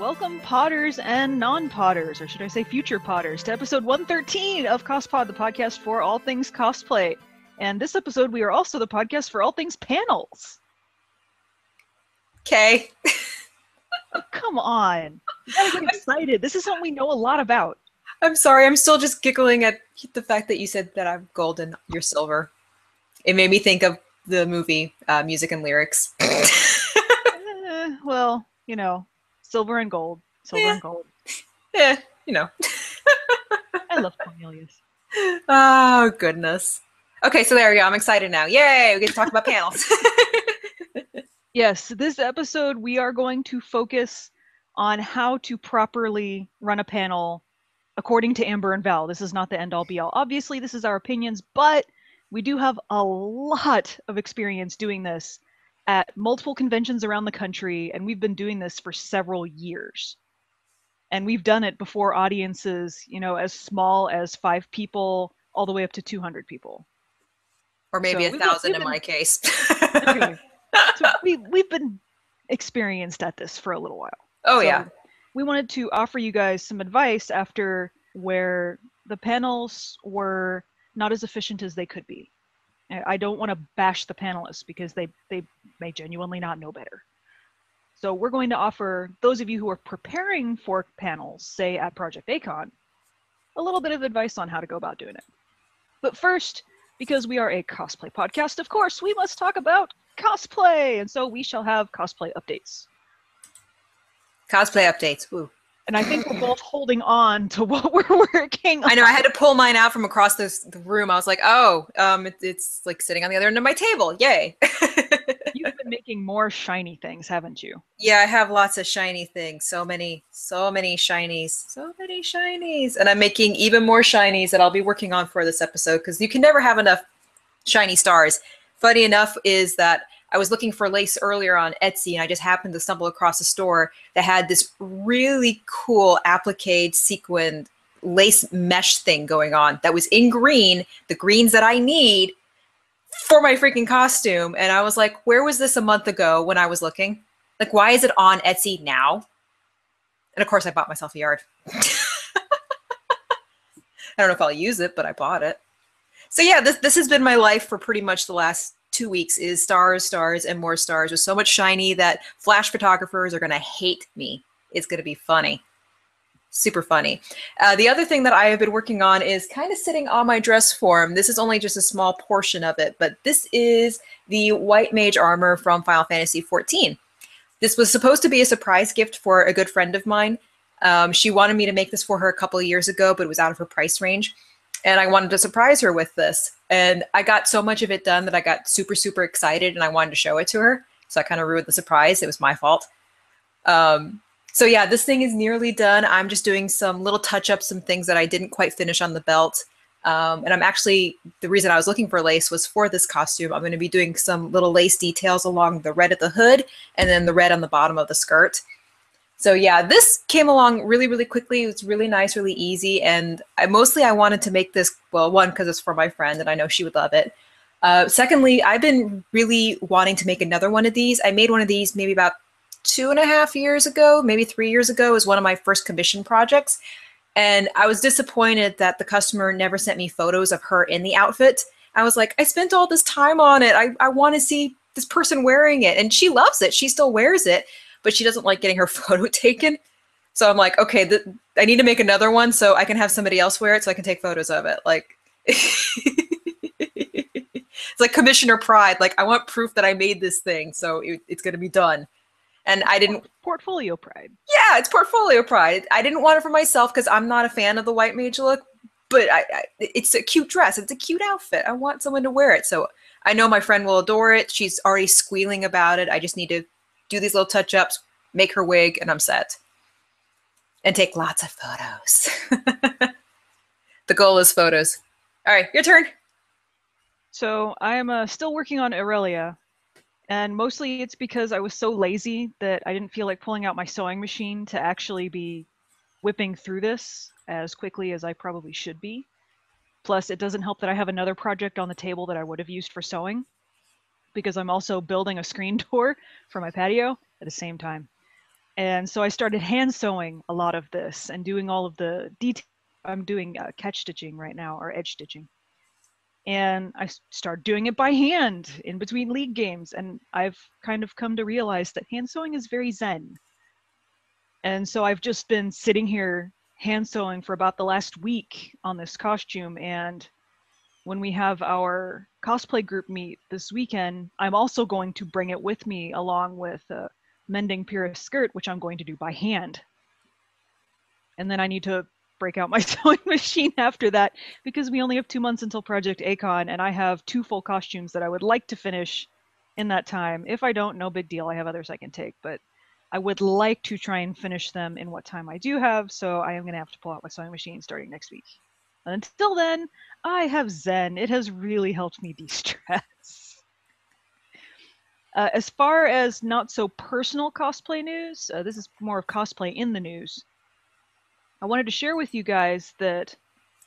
Welcome, Potters and non-Potters, or should I say future Potters, to episode 113 of CospPod, the podcast for all things cosplay. And this episode, we are also the podcast for all things panels. Okay. Oh, come on. You gotta get excited. This is something we know a lot about. I'm sorry. I'm still just giggling at the fact that you said that I'm gold and you're silver. It made me think of the movie, Music and Lyrics. Well, you know. Silver and gold. Silver and gold. Yeah, you know. I love Cornelius. Oh, goodness. Okay, so there we go. I'm excited now. Yay, we get to talk about panels. Yes, this episode we are going to focus on how to properly run a panel according to Amber and Val. This is not the end-all be-all. Obviously, this is our opinions, but we do have a lot of experience doing this at multiple conventions around the country, and we've been doing this for several years. And we've done it before audiences, you know, as small as 5 people, all the way up to 200 people. Or maybe 1,000 in my case. Okay. So we've been experienced at this for a little while. Oh, so yeah. We wanted to offer you guys some advice after where the panels were not as efficient as they could be. I don't want to bash the panelists because they may genuinely not know better. So we're going to offer those of you who are preparing for panels, say at Project Acon, a little bit of advice on how to go about doing it. But first, because we are a cosplay podcast, of course, we must talk about cosplay. And so we shall have cosplay updates. Cosplay updates. Woo. And I think we're both holding on to what we're working on. I know, I had to pull mine out from across the room. I was like, oh, it's like sitting on the other end of my table. Yay. You've been making more shiny things, haven't you? Yeah, I have lots of shiny things. So many shinies. So many shinies. And I'm making even more shinies that I'll be working on for this episode because you can never have enough shiny stars. Funny enough is that I was looking for lace earlier on Etsy, and I just happened to stumble across a store that had this really cool applique sequined lace mesh thing going on that was in green, the greens that I need for my freaking costume. And I was like, where was this a month ago when I was looking? Like, why is it on Etsy now? And of course, I bought myself a yard. I don't know if I'll use it, but I bought it. So yeah, this has been my life for pretty much the last 2 weeks is stars, stars, and more stars with so much shiny that flash photographers are going to hate me. It's going to be funny. Super funny. The other thing that I have been working on is kind of sitting on my dress form. This is only just a small portion of it, but this is the white mage armor from Final Fantasy XIV. This was supposed to be a surprise gift for a good friend of mine. She wanted me to make this for her a couple of years ago, but it was out of her price range. And I wanted to surprise her with this. And I got so much of it done that I got super, super excited and I wanted to show it to her. So I kind of ruined the surprise. It was my fault. So yeah, this thing is nearly done. I'm just doing some little touch-ups, some things that I didn't quite finish on the belt. And I'm actually, the reason I was looking for lace was for this costume. I'm going to be doing some little lace details along the red of the hood and then the red on the bottom of the skirt. So yeah, this came along really, really quickly. It was really nice, really easy. And I wanted to make this, well, one, because it's for my friend and I know she would love it. Secondly, I've been really wanting to make another one of these. I made one of these maybe about 2.5 years ago, maybe 3 years ago. It was one of my first commission projects. And I was disappointed that the customer never sent me photos of her in the outfit. I was like, I spent all this time on it. I want to see this person wearing it. And she loves it. She still wears it. But she doesn't like getting her photo taken. So I'm like, okay, I need to make another one so I can have somebody else wear it so I can take photos of it. Like, it's like commissioner pride. Like, I want proof that I made this thing, so it's going to be done. And I didn't... Portfolio pride. Yeah, it's portfolio pride. I didn't want it for myself because I'm not a fan of the white mage look, but it's a cute dress. It's a cute outfit. I want someone to wear it. So I know my friend will adore it. She's already squealing about it. I just need to do these little touch-ups, make her wig, and I'm set. And take lots of photos. The goal is photos. All right, your turn. So I'm still working on Aurelia. And mostly it's because I was so lazy that I didn't feel like pulling out my sewing machine to actually be whipping through this as quickly as I probably should be. Plus, it doesn't help that I have another project on the table that I would have used for sewing, because I'm also building a screen door for my patio at the same time. And so I started hand sewing a lot of this and doing all of the detail. I'm doing catch stitching right now, or edge stitching. And I started doing it by hand in between league games. And I've kind of come to realize that hand sewing is very zen. And so I've just been sitting here hand sewing for about the last week on this costume. And when we have our cosplay group meet this weekend, I'm also going to bring it with me along with mending Pyrrha's skirt, which I'm going to do by hand. And then I need to break out my sewing machine after that, because we only have 2 months until Project Acon, and I have 2 full costumes that I would like to finish in that time. If I don't, no big deal. I have others I can take, but I would like to try and finish them in what time I do have, so I am going to have to pull out my sewing machine starting next week. And until then, I have zen. It has really helped me de-stress. As far as not so personal cosplay news, this is more of cosplay in the news. I wanted to share with you guys that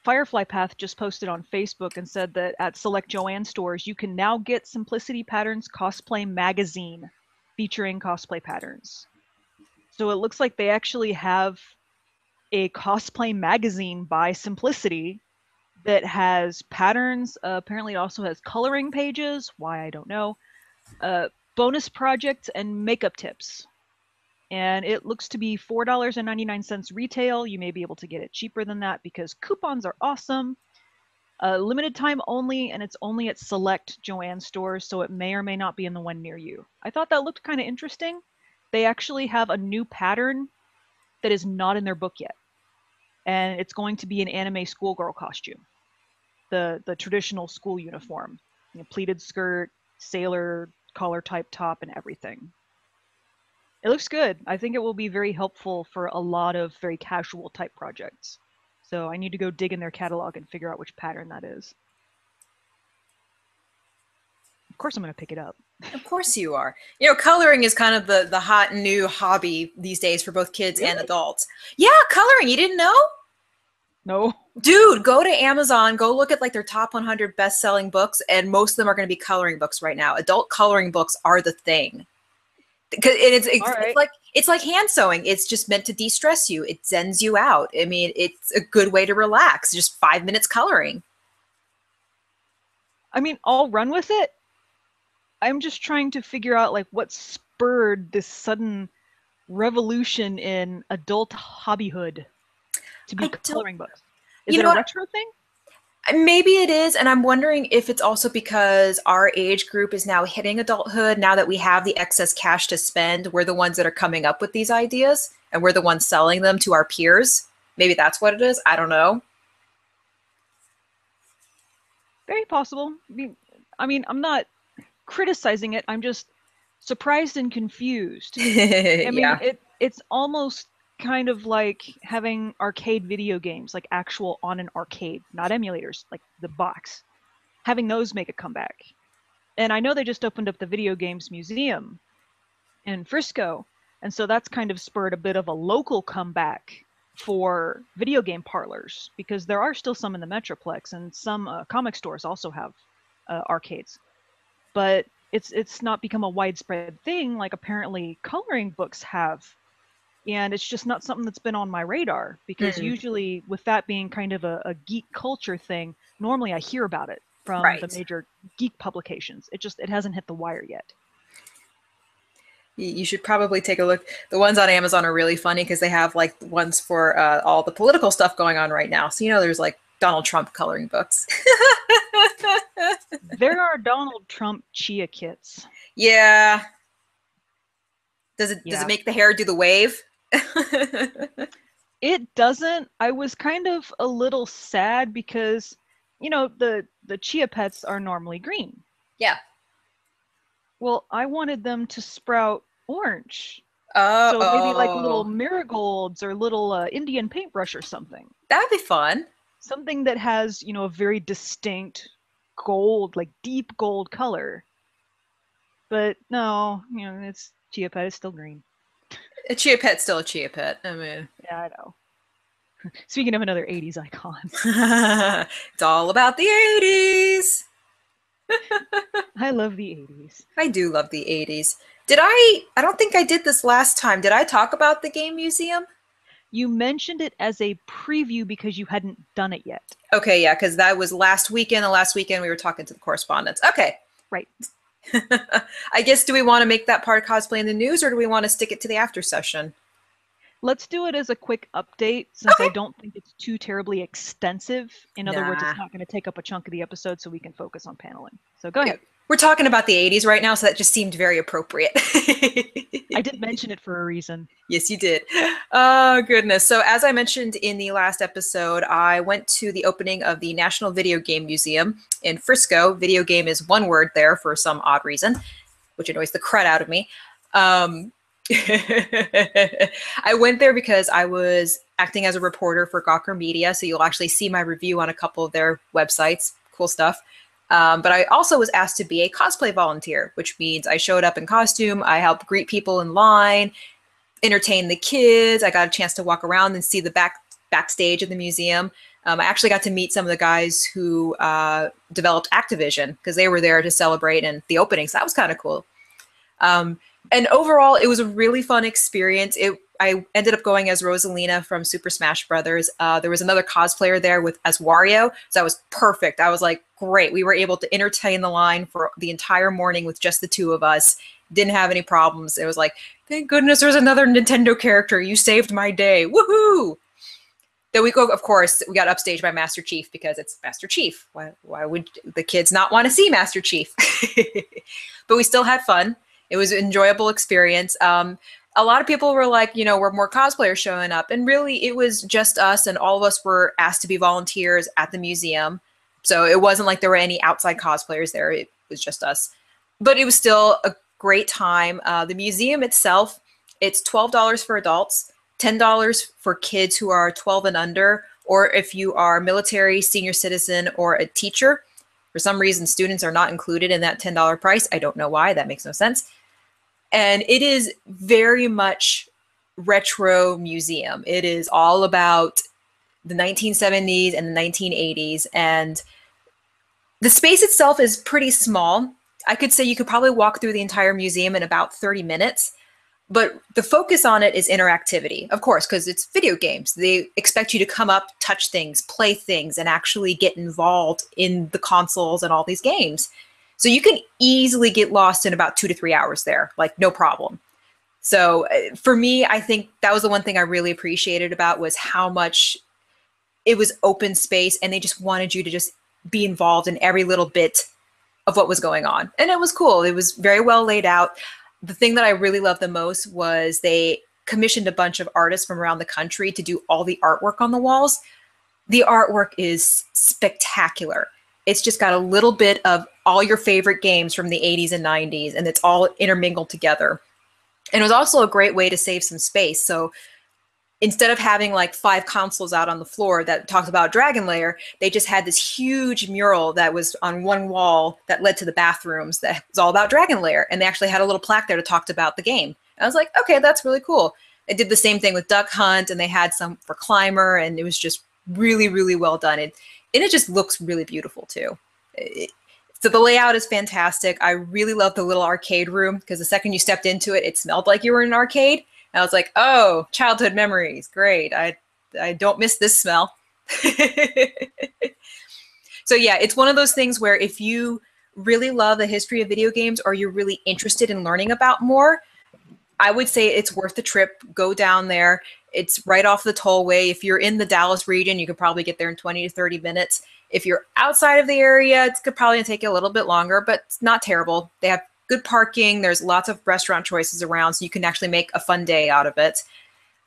Firefly Path just posted on Facebook and said that at select Joann stores, you can now get Simplicity Patterns Cosplay Magazine featuring cosplay patterns. So it looks like they actually have a cosplay magazine by Simplicity that has patterns. Apparently it also has coloring pages, why I don't know, bonus projects and makeup tips. And it looks to be $4.99 retail. You may be able to get it cheaper than that because coupons are awesome. Limited time only, and it's only at select Joann stores, so it may or may not be in the one near you. I thought that looked kind of interesting. They actually have a new pattern that is not in their book yet. And it's going to be an anime schoolgirl costume. The traditional school uniform. You know, pleated skirt, sailor, collar type top, and everything. It looks good. I think it will be very helpful for a lot of very casual type projects. So I need to go dig in their catalog and figure out which pattern that is. Of course I'm going to pick it up. Of course you are. You know, coloring is kind of the hot new hobby these days for both kids and adults. Yeah, coloring. You didn't know? No. Dude, go to Amazon, go look at like their top 100 best-selling books, and most of them are going to be coloring books right now. Adult coloring books are the thing. Because it's like hand sewing. It's just meant to de-stress you. It zens you out. I mean, it's a good way to relax. Just 5 minutes coloring. I mean, I'll run with it. I'm just trying to figure out like what spurred this sudden revolution in adult hobbyhood to be coloring books. Is it a retro thing? Maybe it is, and I'm wondering if it's also because our age group is now hitting adulthood. Now that we have the excess cash to spend, we're the ones that are coming up with these ideas, and we're the ones selling them to our peers. Maybe that's what it is. I don't know. Very possible. I mean, I'm not criticizing it. I'm just surprised and confused. I mean, yeah. It's almost kind of like having arcade video games, like actual on an arcade, not emulators, like the box, having those make a comeback. And I know they just opened up the Video Games Museum in Frisco, and so that's kind of spurred a bit of a local comeback for video game parlors, because there are still some in the Metroplex, and some comic stores also have arcades. But it's not become a widespread thing like apparently coloring books have. And it's just not something that's been on my radar, because usually with that being kind of a geek culture thing, normally I hear about it from the major geek publications. It hasn't hit the wire yet. You should probably take a look. The ones on Amazon are really funny because they have like ones for all the political stuff going on right now. So, you know, there's like Donald Trump coloring books. There are Donald Trump chia kits. Yeah. Does it make the hair do the wave? It doesn't. I was kind of a little sad because, you know, the chia pets are normally green. Yeah. Well, I wanted them to sprout orange. Oh. So maybe like little marigolds or little Indian paintbrush or something. That'd be fun. Something that has, you know, a very distinct gold, like deep gold color. But no, you know, it's chia pet is still green. A chia pet's still a chia pet. I mean, yeah, I know. Speaking of another 80s icon. It's all about the 80s. I love the 80s. I do love the 80s. Did I don't think I did this last time. Did I talk about the Game Museum? You mentioned it as a preview because you hadn't done it yet. Okay, yeah, because that was last weekend. The last weekend we were talking to the correspondents. Okay. Right. I guess, do we want to make that part of Cosplay in the News, or do we want to stick it to the after session? Let's do it as a quick update, since I don't think it's too terribly extensive. In other words, it's not going to take up a chunk of the episode, so we can focus on paneling. So go ahead. We're talking about the 80s right now, so that just seemed very appropriate. I did mention it for a reason. Yes, you did. Oh, goodness. So as I mentioned in the last episode, I went to the opening of the National Videogame Museum in Frisco. Video game is one word there for some odd reason, which annoys the crud out of me. I went there because I was acting as a reporter for Gawker Media, so you'll actually see my review on a couple of their websites. Cool stuff. But I also was asked to be a cosplay volunteer, which means I showed up in costume, I helped greet people in line, entertain the kids, I got a chance to walk around and see the backstage of the museum. I actually got to meet some of the guys who developed Activision, because they were there to celebrate and the opening, so that was kind of cool. And overall, it was a really fun experience. I ended up going as Rosalina from Super Smash Brothers. There was another cosplayer there as Wario, so that was perfect. I was like, great. We were able to entertain the line for the entire morning with just the two of us. Didn't have any problems. It was like, thank goodness there's another Nintendo character. You saved my day. Woohoo! Then we go, of course, we got upstaged by Master Chief, because it's Master Chief. Why would the kids not want to see Master Chief? But we still had fun. It was an enjoyable experience. A lot of people were like, you know, we're more cosplayers showing up. And really, it was just us, and all of us were asked to be volunteers at the museum. So it wasn't like there were any outside cosplayers there. It was just us. But it was still a great time. The museum itself, it's $12 for adults, $10 for kids who are 12 and under, or if you are military, senior citizen, or a teacher. For some reason, students are not included in that $10 price. I don't know why. That makes no sense. And it is very much retro museum. It is all about the 1970s and the 1980s. And the space itself is pretty small. I could say you could probably walk through the entire museum in about 30 minutes. But the focus on it is interactivity, of course, because it's video games. They expect you to come up, touch things, play things, and actually get involved in the consoles and all these games. So you can easily get lost in about 2 to 3 hours there, like no problem. So for me, I think that was the one thing I really appreciated about was how much it was open space, and they just wanted you to just be involved in every little bit of what was going on. And it was cool. It was very well laid out. The thing that I really loved the most was they commissioned a bunch of artists from around the country to do all the artwork on the walls. The artwork is spectacular. It's just got a little bit of all your favorite games from the 80s and 90s, and it's all intermingled together. And it was also a great way to save some space. So instead of having like 5 consoles out on the floor that talked about Dragon Lair, they just had this huge mural that was on one wall that led to the bathrooms that was all about Dragon Lair. And they actually had a little plaque there that talked about the game. And I was like, okay, that's really cool. They did the same thing with Duck Hunt, and they had some for Climber, and it was just really, really well done. And it just looks really beautiful too. So the layout is fantastic. I really love the little arcade room, because the second you stepped into it, it smelled like you were in an arcade. I was like, oh, childhood memories. Great. I don't miss this smell. So yeah, it's one of those things where if you really love the history of video games, or you're really interested in learning about more, I would say it's worth the trip. Go down there. It's right off the tollway. If you're in the Dallas region, you could probably get there in 20 to 30 minutes. If you're outside of the area, it's probably going to take you a little bit longer, but it's not terrible. They have good parking. There's lots of restaurant choices around, so you can actually make a fun day out of it.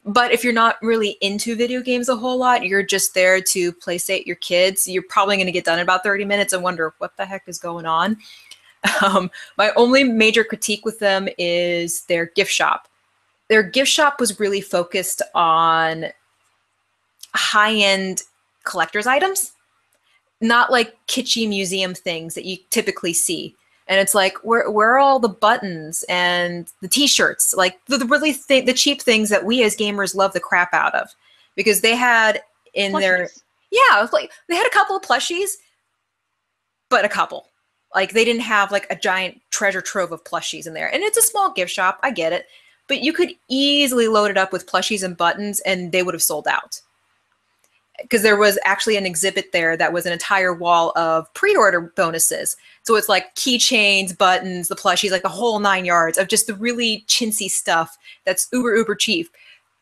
But if you're not really into video games a whole lot, you're just there to play sate your kids, you're probably going to get done in about 30 minutes and wonder what the heck is going on. My only major critique with them is their gift shop. Their gift shop was really focused on high-end collector's items, not like kitschy museum things that you typically see. And it's like, where are all the buttons and the T-shirts? Like the cheap things that we as gamers love the crap out of. Because they had in plushies. They had a couple of plushies, but a couple. Like, they didn't have like a giant treasure trove of plushies in there. And it's a small gift shop, I get it, but you could easily load it up with plushies and buttons and they would have sold out. Because there was actually an exhibit there that was an entire wall of pre-order bonuses. So it's like keychains, buttons, the plushies, like the whole 9 yards of just the really chintzy stuff that's uber, uber cheap.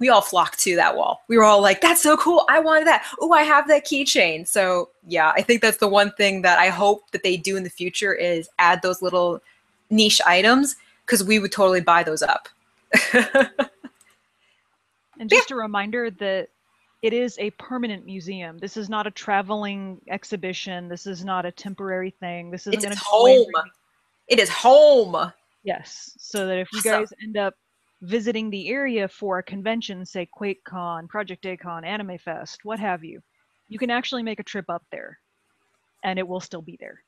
We all flocked to that wall. We were all like, that's so cool. I wanted that. Oh, I have that keychain. So yeah, I think that's the one thing that I hope that they do in the future is add those little niche items, because we would totally buy those up. And just a reminder that it is a permanent museum. This is not a traveling exhibition. This is not a temporary thing. This isn't it's home. It is home. Yes. So that if you guys end up visiting the area for a convention, say QuakeCon, Project Acon, Anime Fest, what have you, you can actually make a trip up there and it will still be there.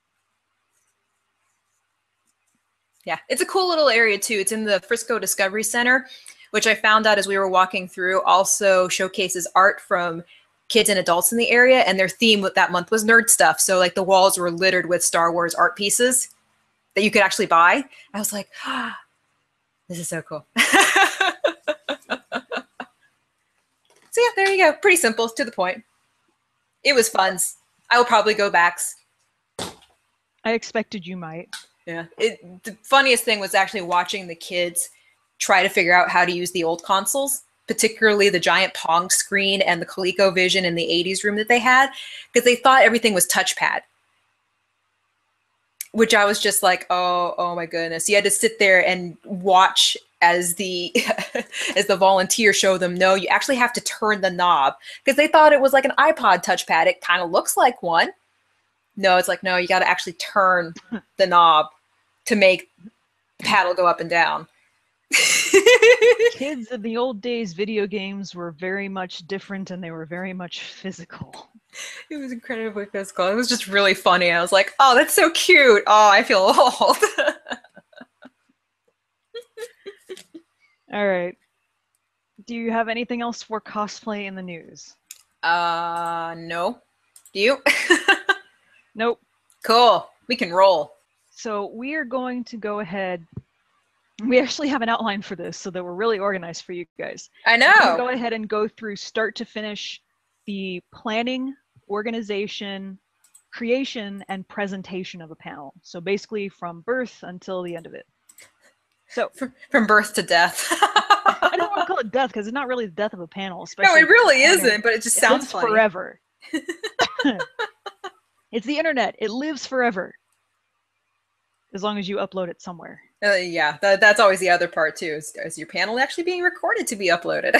Yeah, it's a cool little area too. It's in the Frisco Discovery Center, which I found out as we were walking through also showcases art from kids and adults in the area, and their theme that month was nerd stuff. So like the walls were littered with Star Wars art pieces that you could actually buy. I was like, ah, this is so cool. So yeah, there you go. Pretty simple, to the point. It was fun. I will probably go back. I expected you might. Yeah. The funniest thing was actually watching the kids try to figure out how to use the old consoles, particularly the giant Pong screen and the ColecoVision in the 80s room that they had, because they thought everything was touchpad. Which I was just like, oh my goodness. You had to sit there and watch as the as the volunteer show them, no, you actually have to turn the knob, because they thought it was like an iPod touchpad. It kind of looks like one. No, it's like, no, you got to actually turn the knob to make the paddle go up and down. Kids in the old days, video games were very much different and they were very much physical. It was incredibly physical. It was just really funny. I was like, oh, that's so cute. Oh, I feel old. All right. Do you have anything else for cosplay in the news? No. Do you? Nope. Cool. We can roll. So we are going to go ahead. We actually have an outline for this so that we're really organized for you guys. I know. So go ahead and go through start to finish the planning, organization, creation, and presentation of a panel. So basically from birth until the end of it. So from birth to death. I don't want to call it death because it's not really the death of a panel. No, it really isn't, but it just sounds funny. Forever. It's the internet. It lives forever. As long as you upload it somewhere. Yeah, that's always the other part too, is your panel actually being recorded to be uploaded?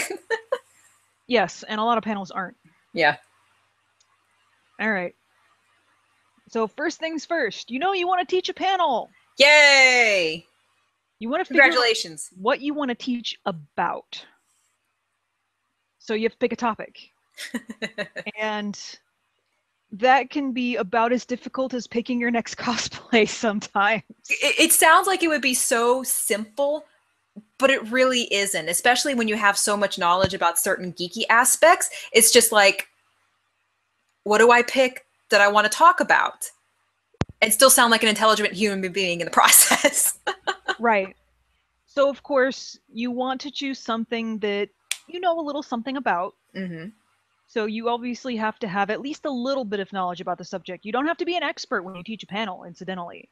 Yes, and a lot of panels aren't. Yeah. All right. So first things first, you know you want to teach a panel. Yay! You want to figure out what you want to teach about. So you have to pick a topic. And that can be about as difficult as picking your next cosplay sometimes. It sounds like it would be so simple, but it really isn't, especially when you have so much knowledge about certain geeky aspects. It's just like, what do I pick that I want to talk about and still sound like an intelligent human being in the process? Right. So, of course, you want to choose something that you know a little something about. Mm-hmm. So you obviously have to have at least a little bit of knowledge about the subject. You don't have to be an expert when you teach a panel, incidentally.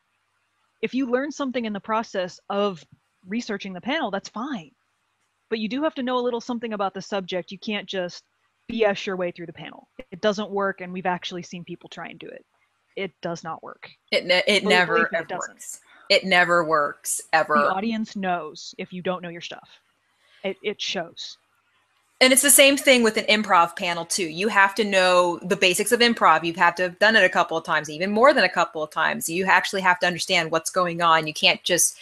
If you learn something in the process of researching the panel, that's fine. But you do have to know a little something about the subject. You can't just BS your way through the panel. It doesn't work, and we've actually seen people try and do it. It does not work. It never ever works. It never works, ever. The audience knows if you don't know your stuff. It shows. And it's the same thing with an improv panel too. You have to know the basics of improv. You have to have done it a couple of times, even more than a couple of times. You actually have to understand what's going on. You can't just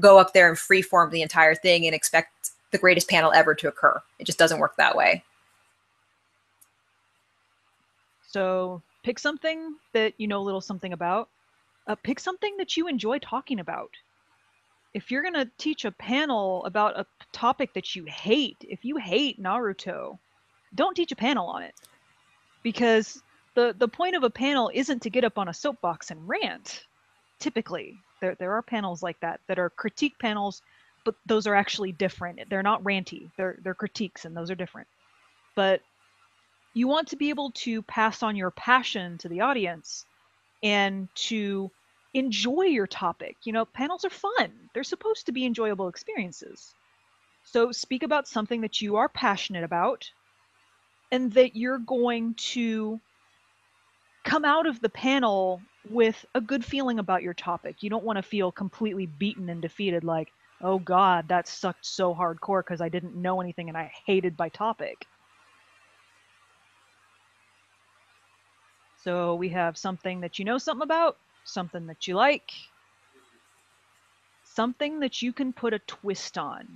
go up there and freeform the entire thing and expect the greatest panel ever to occur. It just doesn't work that way. So pick something that you know a little something about. Pick something that you enjoy talking about. If you're going to teach a panel about a topic that you hate, if you hate Naruto, don't teach a panel on it. Because the point of a panel isn't to get up on a soapbox and rant. typically. There are panels like that that are critique panels, but those are actually different. They're not ranty. They're critiques, and those are different. But you want to be able to pass on your passion to the audience and to enjoy your topic. You know, panels are fun. They're supposed to be enjoyable experiences. So speak about something that you are passionate about and that you're going to come out of the panel with a good feeling about your topic. You don't want to feel completely beaten and defeated, like, oh God, that sucked so hardcore because I didn't know anything and I hated my topic. So we have something that you know something about, something that you like, something that you can put a twist on.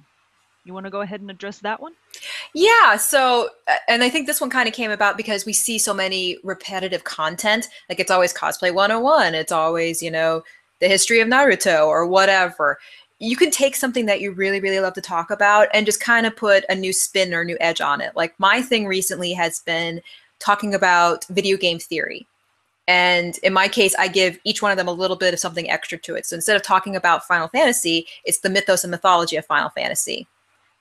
You want to go ahead and address that one? Yeah. So, and I think this one kind of came about because we see so many repetitive content. Like, it's always cosplay 101. It's always, you know, the history of Naruto or whatever. You can take something that you really, really love to talk about and just kind of put a new spin or new edge on it. Like, my thing recently has been talking about video game theory. And in my case, I give each one of them a little bit of something extra to it. So instead of talking about Final Fantasy, it's the mythos and mythology of Final Fantasy.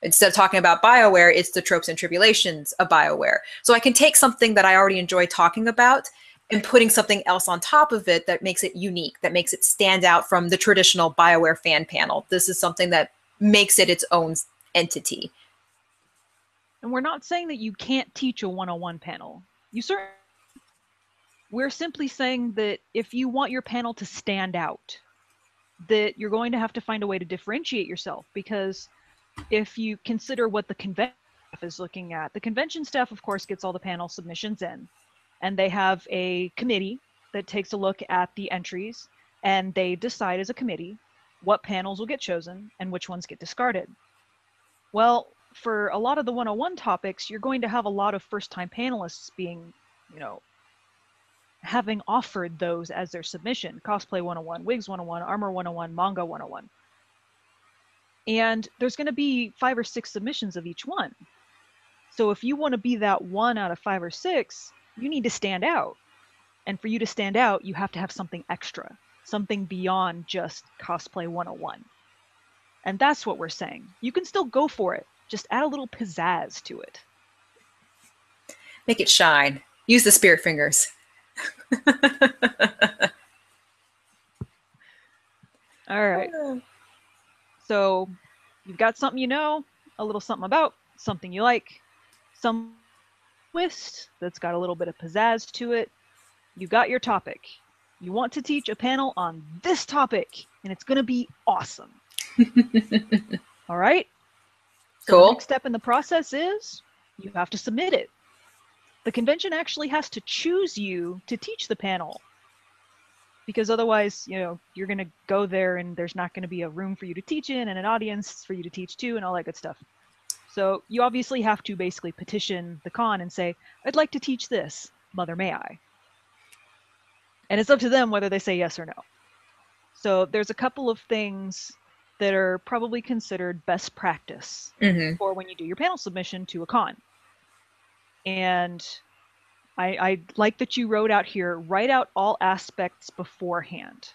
Instead of talking about BioWare, it's the tropes and tribulations of BioWare. So I can take something that I already enjoy talking about and putting something else on top of it that makes it unique, that makes it stand out from the traditional BioWare fan panel. This is something that makes it its own entity. And we're not saying that you can't teach a 101 panel. You certainly... We're simply saying that if you want your panel to stand out, that you're going to have to find a way to differentiate yourself, because if you consider what the convention staff is looking at, the convention staff, of course, gets all the panel submissions in, and they have a committee that takes a look at the entries, and they decide as a committee what panels will get chosen and which ones get discarded. Well, for a lot of the 101 topics, you're going to have a lot of first-time panelists being, you know, having offered those as their submission. Cosplay 101, Wigs 101, Armor 101, Manga 101. And there's going to be 5 or 6 submissions of each one. So if you want to be that one out of 5 or 6, you need to stand out. And for you to stand out, you have to have something extra, something beyond just cosplay 101. And that's what we're saying. You can still go for it. Just add a little pizzazz to it. Make it shine. Use the spirit fingers. All right. So you've got something you know, a little something about, something you like, some twist that's got a little bit of pizzazz to it. You got your topic. You want to teach a panel on this topic, and it's going to be awesome. All right? So cool. The next step in the process is you have to submit it. The convention actually has to choose you to teach the panel, because otherwise, you know, you're going to go there and there's not going to be a room for you to teach in and an audience for you to teach to and all that good stuff. So you obviously have to basically petition the con and say, I'd like to teach this, mother may I? And it's up to them whether they say yes or no. So there's a couple of things that are probably considered best practice for when you do your panel submission to a con. And I like that you wrote out here, write out all aspects beforehand.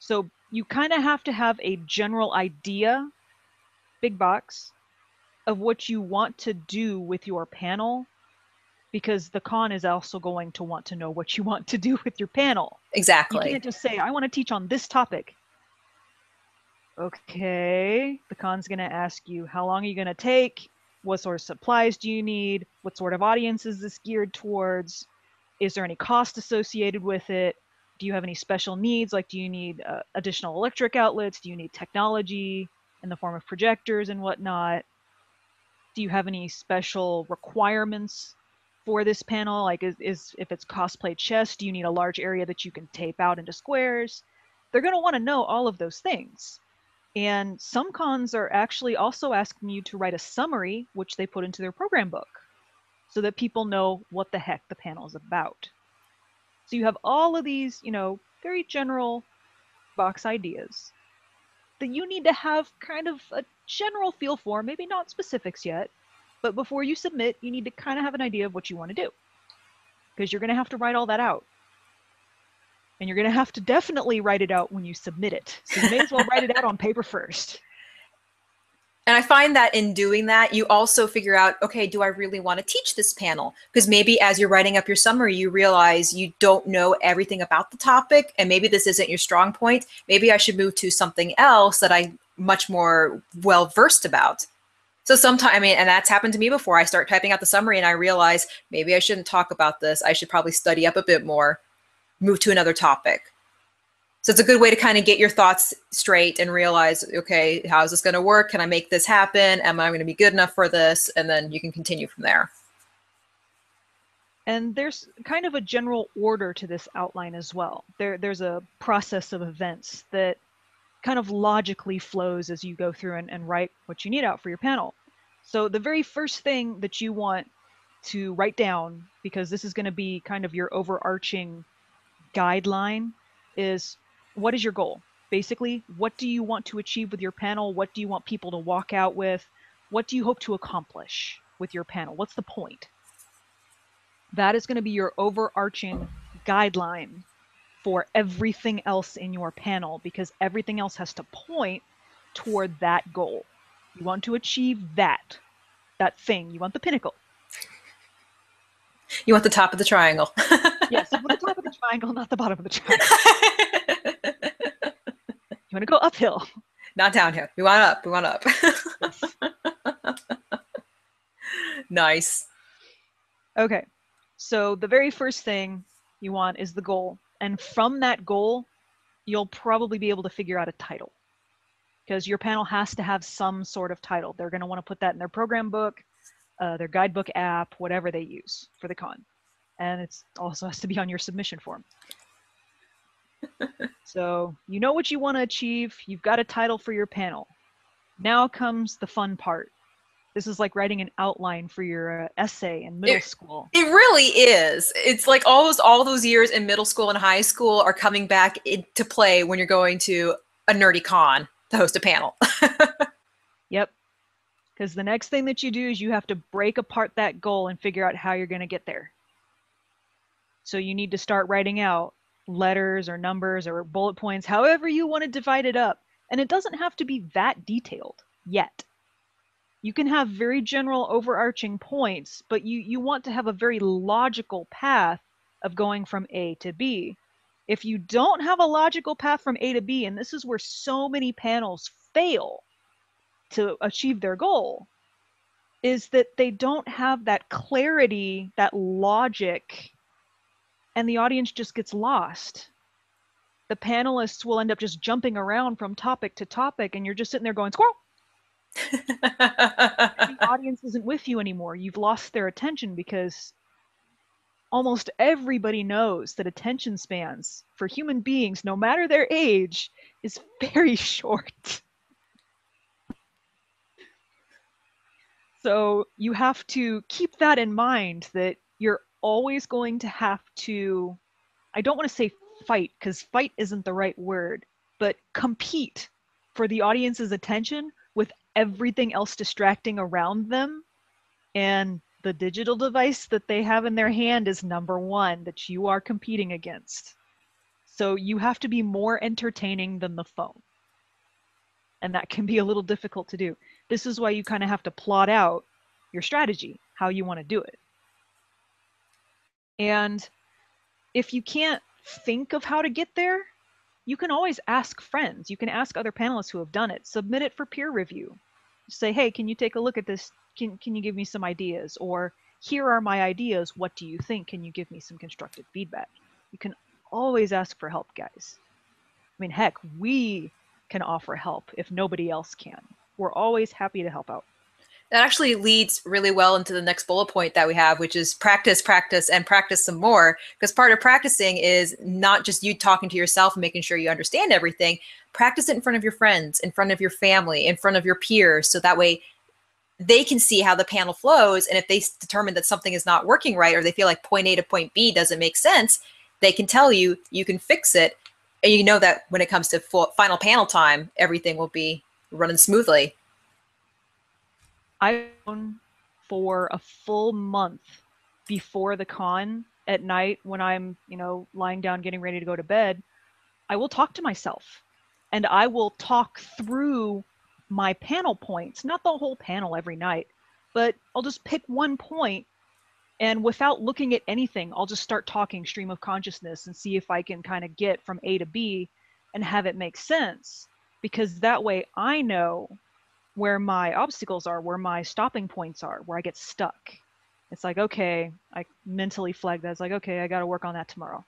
So you kind of have to have a general idea, big box, of what you want to do with your panel, because the con is also going to want to know what you want to do with your panel. Exactly. You can't just say, I want to teach on this topic. Okay. The con's going to ask you, how long are you going to take? What sort of supplies do you need? What sort of audience is this geared towards? Is there any cost associated with it? Do you have any special needs? Like, do you need additional electric outlets? Do you need technology in the form of projectors and whatnot? Do you have any special requirements for this panel? Like, if it's cosplay chess, do you need a large area that you can tape out into squares? They're going to want to know all of those things. And some cons are actually also asking you to write a summary, which they put into their program book, so that people know what the heck the panel is about. So you have all of these, you know, very general box ideas that you need to have kind of a general feel for, maybe not specifics yet, but before you submit, you need to kind of have an idea of what you want to do, because you're going to have to write all that out. and you're going to have to definitely write it out when you submit it. So you may as well write it out on paper first. And I find that in doing that, you also figure out, okay, do I really want to teach this panel? Because maybe as you're writing up your summary, you realize you don't know everything about the topic, and maybe this isn't your strong point. Maybe I should move to something else that I'm much more well-versed about. So sometimes, I mean, and that's happened to me before. I start typing out the summary and I realize maybe I shouldn't talk about this. I should probably study up a bit more, move to another topic. So it's a good way to kind of get your thoughts straight and realize, okay, how is this going to work? Can I make this happen? Am I going to be good enough for this? And then you can continue from there. And there's kind of a general order to this outline as well. There's a process of events that kind of logically flows as you go through and write what you need out for your panel. So the very first thing that you want to write down, because this is going to be kind of your overarching guideline, is what is your goal? Basically, what do you want to achieve with your panel? What do you want people to walk out with? What do you hope to accomplish with your panel? What's the point? That is going to be your overarching guideline for everything else in your panel, because everything else has to point toward that goal. You want to achieve that thing. You want the pinnacle. You want the top of the triangle. Yes, you want the top of the triangle, not the bottom of the triangle. You want to go uphill. Not downhill. We want up. We want up. Nice. Okay. So the very first thing you want is the goal. And from that goal, you'll probably be able to figure out a title, because your panel has to have some sort of title. They're going to want to put that in their program book, their guidebook app, whatever they use for the con. And it also has to be on your submission form. So you know what you want to achieve. You've got a title for your panel. Now comes the fun part. This is like writing an outline for your essay in middle school. It really is. It's like all those years in middle school and high school are coming back into play when you're going to a nerdy con to host a panel. Yep. Because the next thing that you do is you have to break apart that goal and figure out how you're going to get there. So you need to start writing out letters or numbers or bullet points, however you want to divide it up. And it doesn't have to be that detailed yet. You can have very general overarching points, but you want to have a very logical path of going from A to B. If you don't have a logical path from A to B, and this is where so many panels fail to achieve their goal, is that they don't have that clarity, that logic, and the audience just gets lost. The panelists will end up just jumping around from topic to topic, and you're just sitting there going, squirrel! The audience isn't with you anymore. You've lost their attention, because almost everybody knows that attention spans for human beings, no matter their age, is very short. So you have to keep that in mind, that you're always going to have to, I don't want to say fight, because fight isn't the right word, but compete for the audience's attention with everything else distracting around them. And the digital device that they have in their hand is number one that you are competing against. So you have to be more entertaining than the phone. And that can be a little difficult to do. This is why you kind of have to plot out your strategy, how you want to do it. And if you can't think of how to get there, you can always ask friends. You can ask other panelists who have done it. Submit it for peer review. Say, hey, can you take a look at this? Can you give me some ideas? Or here are my ideas. What do you think? Can you give me some constructive feedback? You can always ask for help, guys. I mean, heck, we can offer help if nobody else can. We're always happy to help out. That actually leads really well into the next bullet point that we have, which is practice, practice, and practice some more. Because part of practicing is not just you talking to yourself and making sure you understand everything. Practice it in front of your friends, in front of your family, in front of your peers. So that way they can see how the panel flows. And if they determine that something is not working right, or they feel like point A to point B doesn't make sense, they can tell you, you can fix it. And you know that when it comes to final panel time, everything will be running smoothly. I, for a full month before the con, at night when I'm, you know, lying down, getting ready to go to bed, I will talk to myself and I will talk through my panel points, not the whole panel every night, but I'll just pick one point and without looking at anything, I'll just start talking stream of consciousness and see if I can kind of get from A to B and have it make sense, because that way I know where my obstacles are, where my stopping points are, where I get stuck. It's like, okay, I mentally flag that. It's like, okay, I got to work on that tomorrow.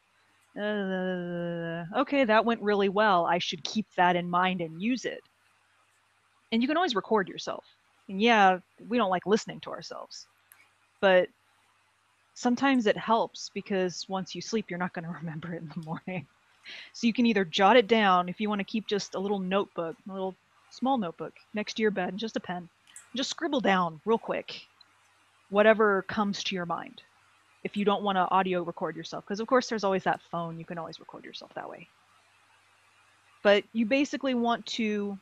Okay, that went really well. I should keep that in mind and use it. And you can always record yourself. And yeah, we don't like listening to ourselves, but sometimes it helps, because once you sleep, you're not going to remember it in the morning. So you can either jot it down if you want to keep just a little notebook, a little small notebook next to your bed, and just a pen, and just scribble down real quick whatever comes to your mind. If you don't want to audio record yourself, because of course there's always that phone, you can always record yourself that way. But you basically want to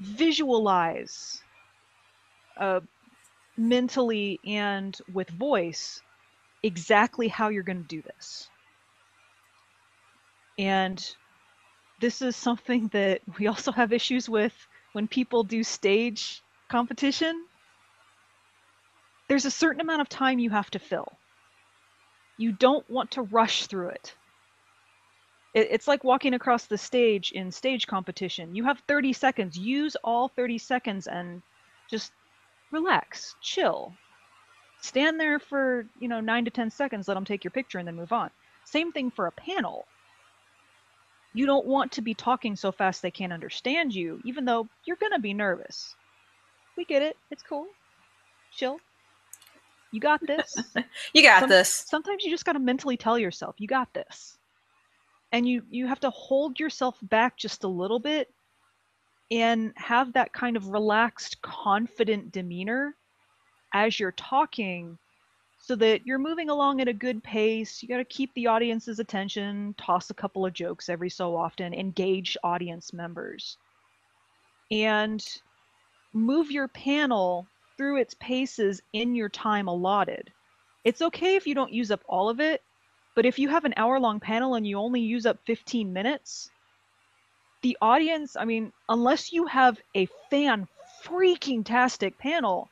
visualize mentally and with voice exactly how you're going to do this. And this is something that we also have issues with when people do stage competition. There's a certain amount of time you have to fill. You don't want to rush through it. It's like walking across the stage in stage competition. You have 30 seconds. Use all 30 seconds and just relax, chill. Stand there for, 9 to 10 seconds, let them take your picture and then move on. Same thing for a panel. You don't want to be talking so fast they can't understand you, even though you're going to be nervous. We get it. It's cool. Chill. You got this. You got this. Sometimes you just got to mentally tell yourself, you got this. And you have to hold yourself back just a little bit and have that kind of relaxed, confident demeanor as you're talking so that you're moving along at a good pace. You got to keep the audience's attention, toss a couple of jokes every so often, engage audience members, and move your panel through its paces in your time allotted. It's okay if you don't use up all of it. But if you have an hour-long panel and you only use up 15 minutes, the audience, unless you have a fan-freaking-tastic panel,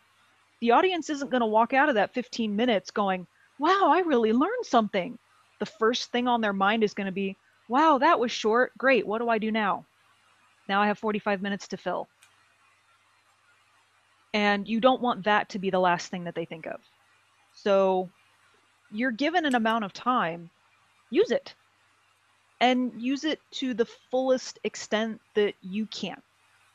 the audience isn't going to walk out of that 15 minutes going, wow, I really learned something. The first thing on their mind is going to be, wow, that was short. Great. What do I do now? Now I have 45 minutes to fill. And you don't want that to be the last thing that they think of. So you're given an amount of time, use it. And use it to the fullest extent that you can.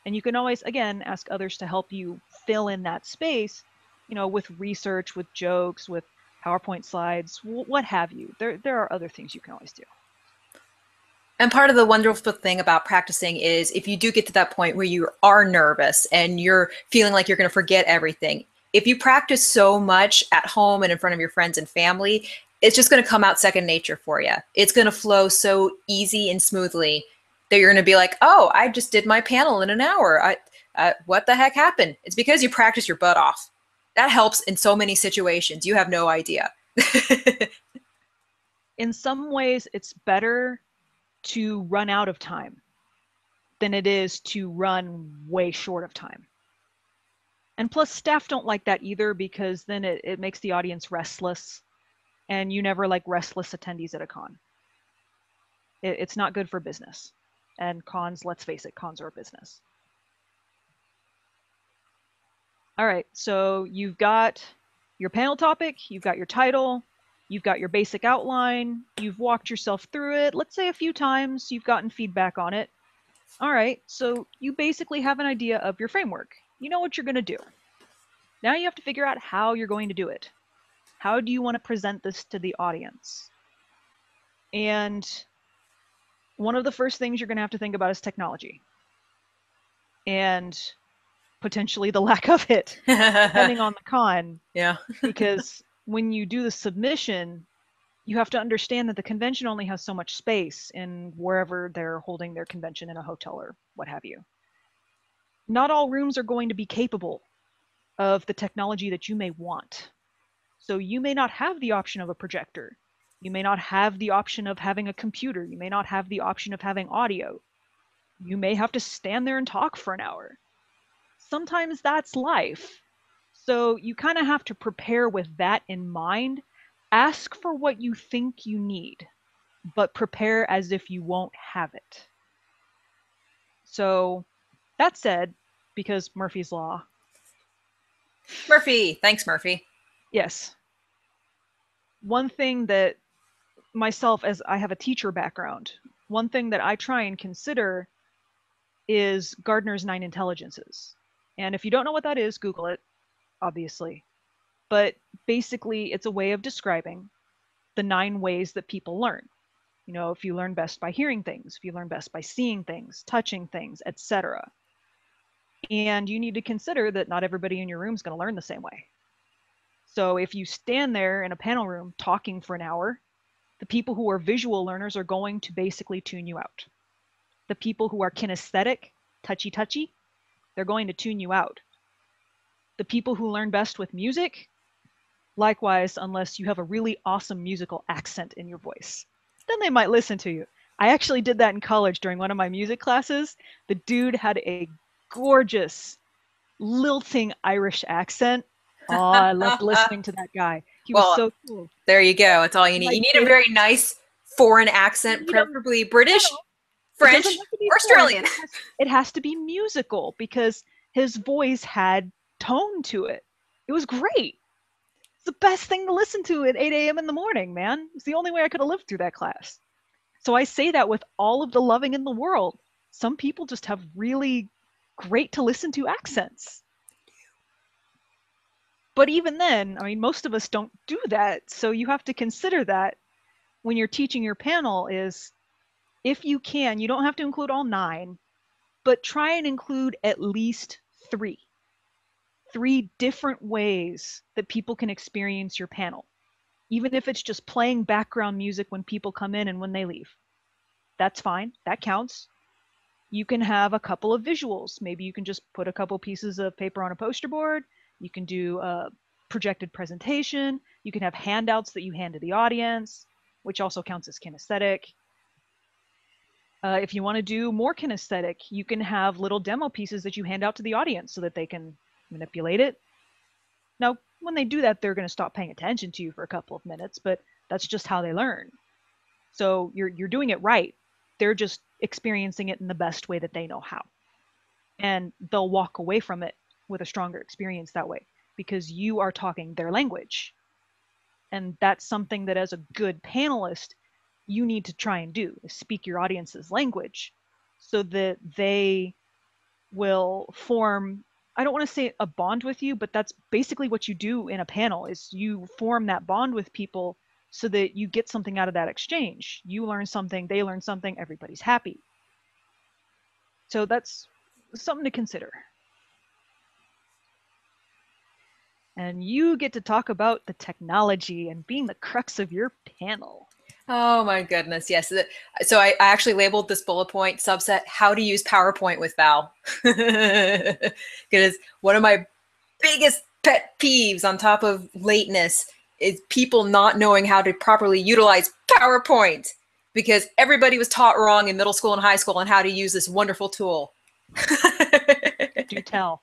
And you can always, again, ask others to help you fill in that space, with research, with jokes, with PowerPoint slides, what have you. There are other things you can always do. And part of the wonderful thing about practicing is if you do get to that point where you are nervous and you're feeling like you're going to forget everything, if you practice so much at home and in front of your friends and family, it's just going to come out second nature for you. It's going to flow so easy and smoothly that you're going to be like, oh, I just did my panel in an hour. What the heck happened? It's because you practice your butt off. That helps in so many situations. You have no idea. In some ways, it's better to run out of time than it is to run way short of time. And plus staff don't like that either, because then it makes the audience restless, and you never like restless attendees at a con. It's not good for business, and cons, let's face it, cons are a business. All right, so you've got your panel topic, you've got your title, you've got your basic outline, you've walked yourself through it, let's say a few times, you've gotten feedback on it. All right, so you basically have an idea of your framework. You know what you're going to do. Now you have to figure out how you're going to do it. How do you want to present this to the audience? And one of the first things you're going to have to think about is technology. And potentially the lack of it, depending on the con. Yeah. Because when you do the submission, you have to understand that the convention only has so much space in wherever they're holding their convention, in a hotel or what have you. Not all rooms are going to be capable of the technology that you may want. So you may not have the option of a projector. You may not have the option of having a computer. You may not have the option of having audio. You may have to stand there and talk for an hour. Sometimes that's life. So you kind of have to prepare with that in mind. Ask for what you think you need, but prepare as if you won't have it. So that said, because Murphy's Law. Murphy. Thanks, Murphy. Yes. One thing that myself, as I have a teacher background, one thing that I try and consider is Gardner's 9 intelligences. And if you don't know what that is, Google it, obviously. But basically, it's a way of describing the 9 ways that people learn. You know, if you learn best by hearing things, if you learn best by seeing things, touching things, etc. And you need to consider that not everybody in your room is going to learn the same way. So if you stand there in a panel room talking for an hour, the people who are visual learners are going to basically tune you out. The people who are kinesthetic, touchy-touchy, they're going to tune you out. The people who learn best with music, likewise, unless you have a really awesome musical accent in your voice. Then they might listen to you. I actually did that in college during one of my music classes. The dude had a gorgeous, lilting Irish accent. Oh, I loved listening to that guy. He was so cool. There you go. It's all you need. Like, you need a very nice foreign accent, preferably British, French, or Australian. It has to be musical because his voice had tone to it. It was great. It's the best thing to listen to at 8 a.m. in the morning, man. It's the only way I could have lived through that class. So I say that with all of the loving in the world. Some people just have really great to listen to accents. But even then, I mean, most of us don't do that. So you have to consider that when you're teaching your panel is, if you can, you don't have to include all 9, but try and include at least 3. 3 different ways that people can experience your panel. Even if it's just playing background music when people come in and when they leave. That's fine. That counts. You can have a couple of visuals. Maybe you can just put a couple pieces of paper on a poster board. You can do a projected presentation. You can have handouts that you hand to the audience, which also counts as kinesthetic. If you want to do more kinesthetic, you can have little demo pieces that you hand out to the audience so that they can manipulate it. Now, when they do that, they're going to stop paying attention to you for a couple of minutes, but that's just how they learn. So you're doing it right. They're just experiencing it in the best way that they know how. And they'll walk away from it with a stronger experience that way, because you are talking their language. And that's something that as a good panelist, you need to try and do, is speak your audience's language so that they will form, I don't want to say a bond with you, but that's basically what you do in a panel, is you form that bond with people so that you get something out of that exchange. You learn something, they learn something, everybody's happy. So that's something to consider. And you get to talk about the technology and being the crux of your panel. Oh my goodness, yes. So I actually labeled this bullet point subset, how to use PowerPoint with Val. It is one of my biggest pet peeves on top of lateness is people not knowing how to properly utilize PowerPoint, because everybody was taught wrong in middle school and high school on how to use this wonderful tool. Do tell.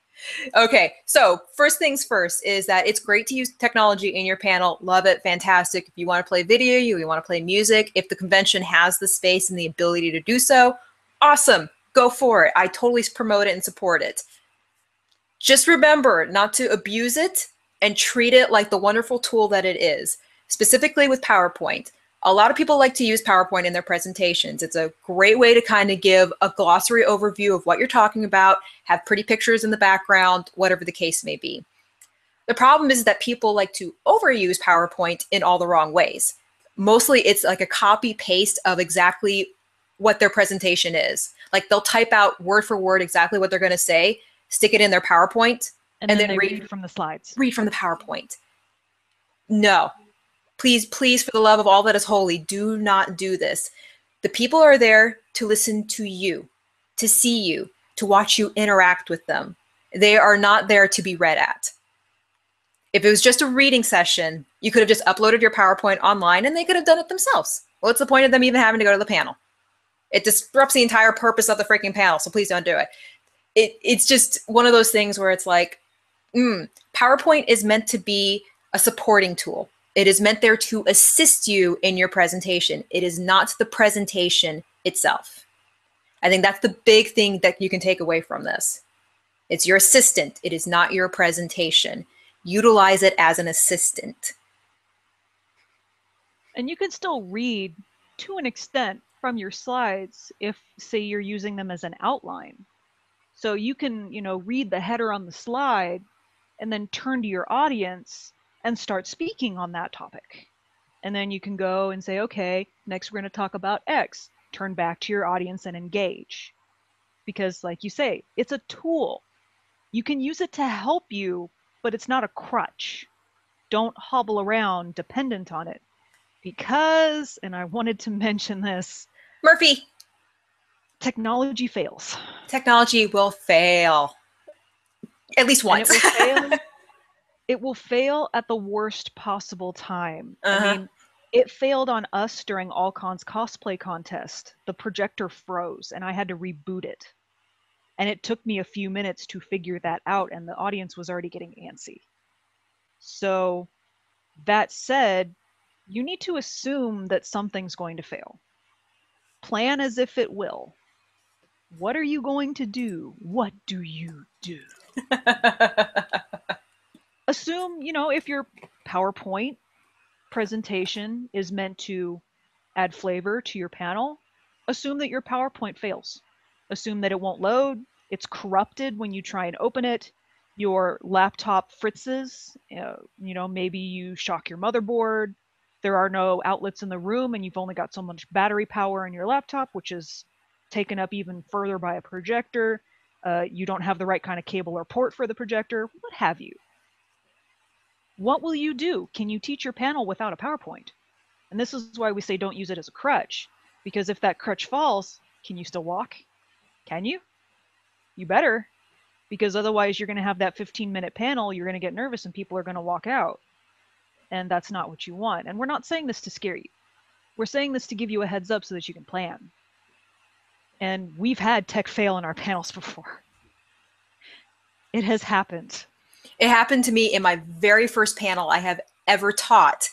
Okay, so first things first is that it's great to use technology in your panel. Love it. Fantastic. If you want to play video, you want to play music, if the convention has the space and the ability to do so, awesome. Go for it. I totally promote it and support it. Just remember not to abuse it and treat it like the wonderful tool that it is, specifically with PowerPoint. A lot of people like to use PowerPoint in their presentations. It's a great way to kind of give a glossary overview of what you're talking about, have pretty pictures in the background, whatever the case may be. The problem is that people like to overuse PowerPoint in all the wrong ways. Mostly it's like a copy paste of exactly what their presentation is. Like they'll type out word for word exactly what they're going to say, stick it in their PowerPoint, and then read from the slides. Read from the PowerPoint. No. Please, please, for the love of all that is holy, do not do this. The people are there to listen to you, to see you, to watch you interact with them. They are not there to be read at. If it was just a reading session, you could have just uploaded your PowerPoint online and they could have done it themselves. What's the point of them even having to go to the panel? It disrupts the entire purpose of the freaking panel, so please don't do it. It's just one of those things where it's like, PowerPoint is meant to be a supporting tool. It is meant there to assist you in your presentation. It is not the presentation itself. I think that's the big thing that you can take away from this. It's your assistant. It is not your presentation. Utilize it as an assistant. And you can still read to an extent from your slides if, say, you're using them as an outline. So you can, read the header on the slide and then turn to your audience and start speaking on that topic. And then you can go and say, okay, next we're going to talk about X. Turn back to your audience and engage. Because like you say, it's a tool. You can use it to help you, but it's not a crutch. Don't hobble around dependent on it. Because, and I wanted to mention this, Murphy, technology fails. Technology will fail. At least once. It will fail. It will fail at the worst possible time. I mean, it failed on us during AllCon's cosplay contest. The projector froze and I had to reboot it. And it took me a few minutes to figure that out, and the audience was already getting antsy. So that said, you need to assume that something's going to fail. Plan as if it will. What are you going to do? What do you do? Assume, if your PowerPoint presentation is meant to add flavor to your panel, assume that your PowerPoint fails. Assume that it won't load. It's corrupted when you try and open it. Your laptop fritzes. Maybe you shock your motherboard. There are no outlets in the room and you've only got so much battery power in your laptop, which is taken up even further by a projector. You don't have the right kind of cable or port for the projector, what have you. What will you do? Can you teach your panel without a PowerPoint? And this is why we say don't use it as a crutch, because if that crutch falls, can you still walk? Can you? You better, because otherwise you're going to have that 15-minute panel, you're going to get nervous and people are going to walk out. And that's not what you want. And we're not saying this to scare you. We're saying this to give you a heads up so that you can plan. And we've had tech fail in our panels before. It has happened. It happened to me in my very first panel I have ever taught.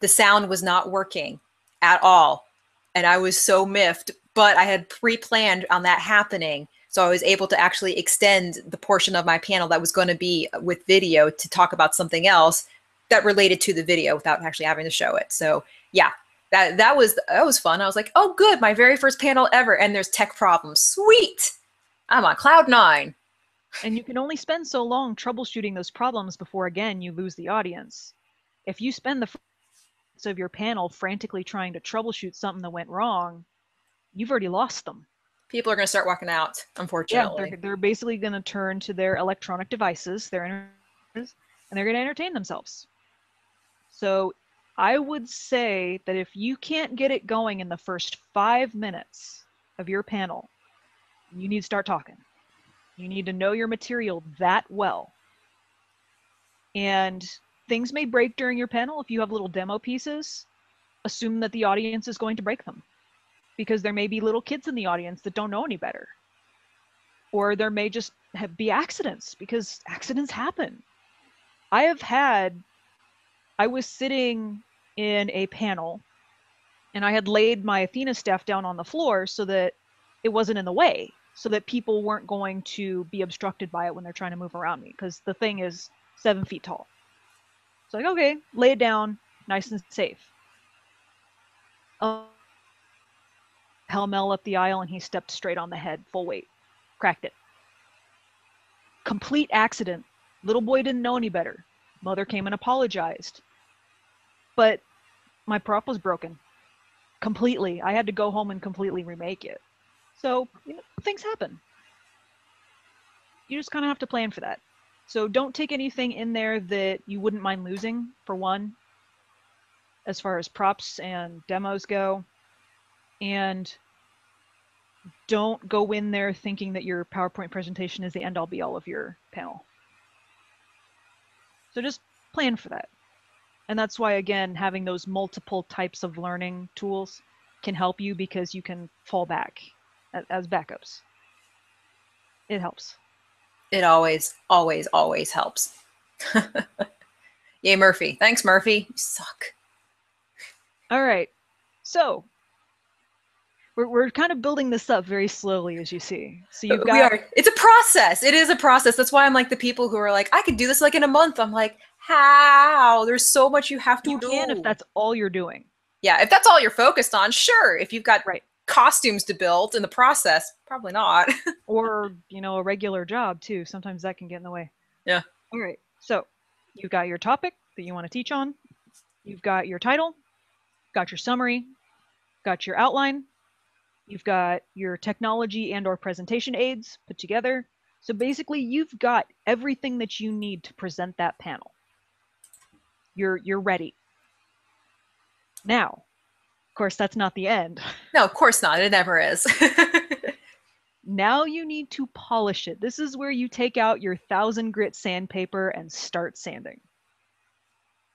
The sound was not working at all. And I was so miffed, but I had pre-planned on that happening. So I was able to actually extend the portion of my panel that was going to be with video to talk about something else that related to the video without actually having to show it. So yeah, that was fun. I was like, oh good, my very first panel ever. And there's tech problems. Sweet. I'm on cloud nine. And you can only spend so long troubleshooting those problems before, again, you lose the audience. If you spend the first of your panel frantically trying to troubleshoot something that went wrong, you've already lost them. People are going to start walking out, unfortunately. Yeah, they're basically going to turn to their electronic devices, their interfaces, and they're going to entertain themselves. So I would say that if you can't get it going in the first 5 minutes of your panel, you need to start talking. You need to know your material that well. And things may break during your panel. If you have little demo pieces, assume that the audience is going to break them, because there may be little kids in the audience that don't know any better. Or there may just be accidents, because accidents happen. I was sitting in a panel and I had laid my Athena staff down on the floor so that it wasn't in the way, so that people weren't going to be obstructed by it when they're trying to move around me, because the thing is 7 feet tall. So like, okay, lay it down, nice and safe. Pell-mell up the aisle and he stepped straight on the head, full weight, cracked it. Complete accident. Little boy didn't know any better. Mother came and apologized. But my prop was broken completely. I had to go home and completely remake it. So things happen. You just kind of have to plan for that. So don't take anything in there that you wouldn't mind losing, for one, as far as props and demos go. And don't go in there thinking that your PowerPoint presentation is the end all be all of your panel. So just plan for that. And that's why, again, having those multiple types of learning tools can help you, because you can fall back as backups. It helps. It always, always, always helps. Yay, Murphy. Thanks, Murphy. You suck. All right. So we're kind of building this up very slowly, as you see. So you've got... We are. It's a process. It is a process. That's why I'm like the people who are like, I could do this like in a month. I'm like, how? There's so much you have to do. You can if that's all you're doing. Yeah. If that's all you're focused on, sure. If you've got costumes to build in the process, probably not. Or, you know, a regular job too. Sometimes that can get in the way. Yeah. All right. So you've got your topic that you want to teach on. You've got your title, got your summary, got your outline. You've got your technology and or presentation aids put together. So basically, you've got everything that you need to present that panel. You're ready. Now, of course, that's not the end. No, of course not. It never is. Now you need to polish it. This is where you take out your 1,000 grit sandpaper and start sanding.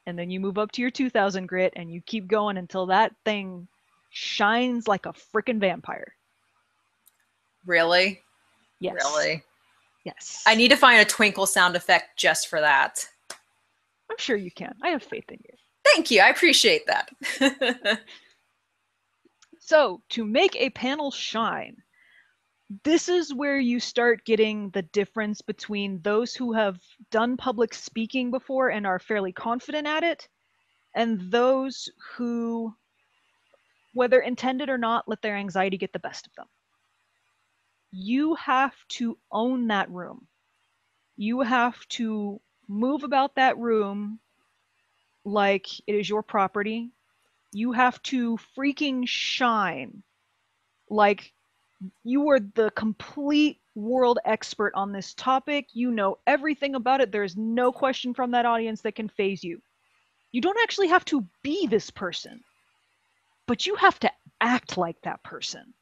And then you move up to your 2,000 grit and you keep going until that thing shines like a freaking vampire. Really? Yes. Really? Yes. I need to find a twinkle sound effect just for that. I'm sure you can. I have faith in you. Thank you. I appreciate that. So, to make a panel shine, this is where you start getting the difference between those who have done public speaking before and are fairly confident at it, and those who, whether intended or not, let their anxiety get the best of them. You have to own that room. You have to move about that room like it is your property. You have to freaking shine like you are the complete world expert on this topic. You know everything about it. There's no question from that audience that can faze you. You don't actually have to be this person, but you have to act like that person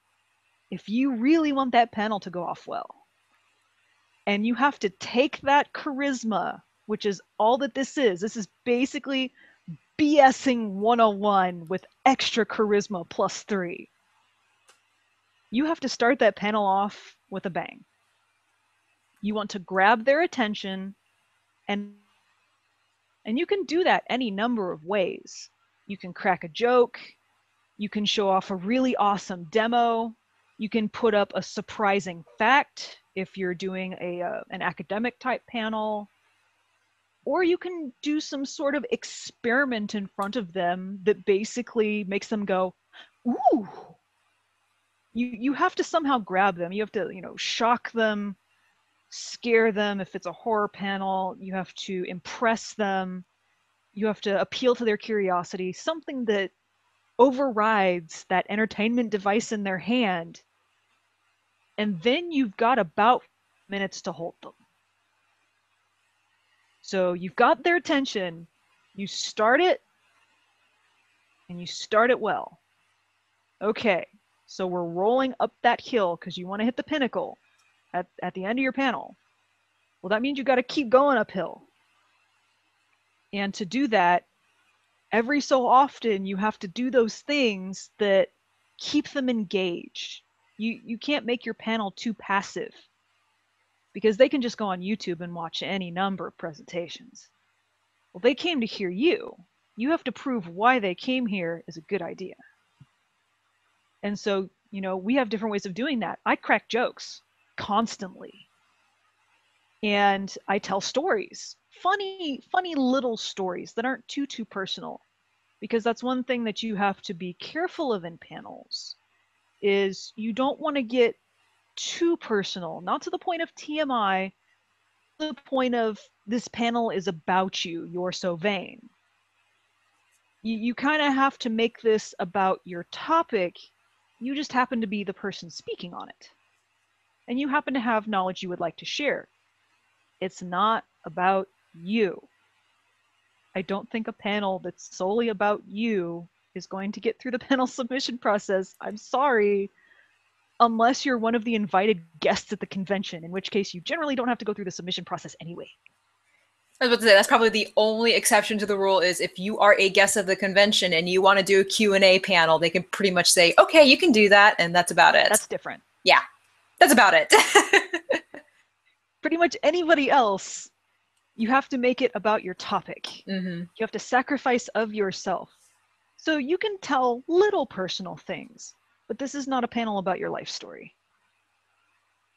if you really want that panel to go off well. And you have to take that charisma, which is all that this is. This is basically BSing 101 with extra charisma +3. You have to start that panel off with a bang. You want to grab their attention, and you can do that any number of ways. You can crack a joke. You can show off a really awesome demo. You can put up a surprising fact if you're doing an academic type panel. Or you can do some sort of experiment in front of them that basically makes them go, ooh. You have to somehow grab them. You have to, you know, shock them, scare them if it's a horror panel. You have to impress them. You have to appeal to their curiosity. Something that overrides that entertainment device in their hand. And then you've got about minutes to hold them. So you've got their attention, you start it, and you start it well. Okay, so we're rolling up that hill because you want to hit the pinnacle at the end of your panel. Well, that means you've got to keep going uphill. And to do that, every so often, you have to do those things that keep them engaged. You can't make your panel too passive, because they can just go on YouTube and watch any number of presentations. Well, they came to hear you. You have to prove why they came here is a good idea. And so, you know, we have different ways of doing that. I crack jokes constantly. And I tell stories, funny little stories that aren't too personal, because that's one thing that you have to be careful of in panels is you don't want to get too personal, not to the point of TMI, to the point of this panel is about you, you're so vain. You kind of have to make this about your topic. You just happen to be the person speaking on it, and you happen to have knowledge you would like to share. It's not about you. I don't think a panel that's solely about you is going to get through the panel submission process. I'm sorry. Unless you're one of the invited guests at the convention, in which case you generally don't have to go through the submission process anyway. I was about to say, that's probably the only exception to the rule is if you are a guest of the convention and you want to do a Q&A panel, they can pretty much say, okay, you can do that, and that's about it. That's different. Yeah, that's about it. Pretty much anybody else, you have to make it about your topic. Mm-hmm. You have to sacrifice of yourself. So you can tell little personal things, but this is not a panel about your life story.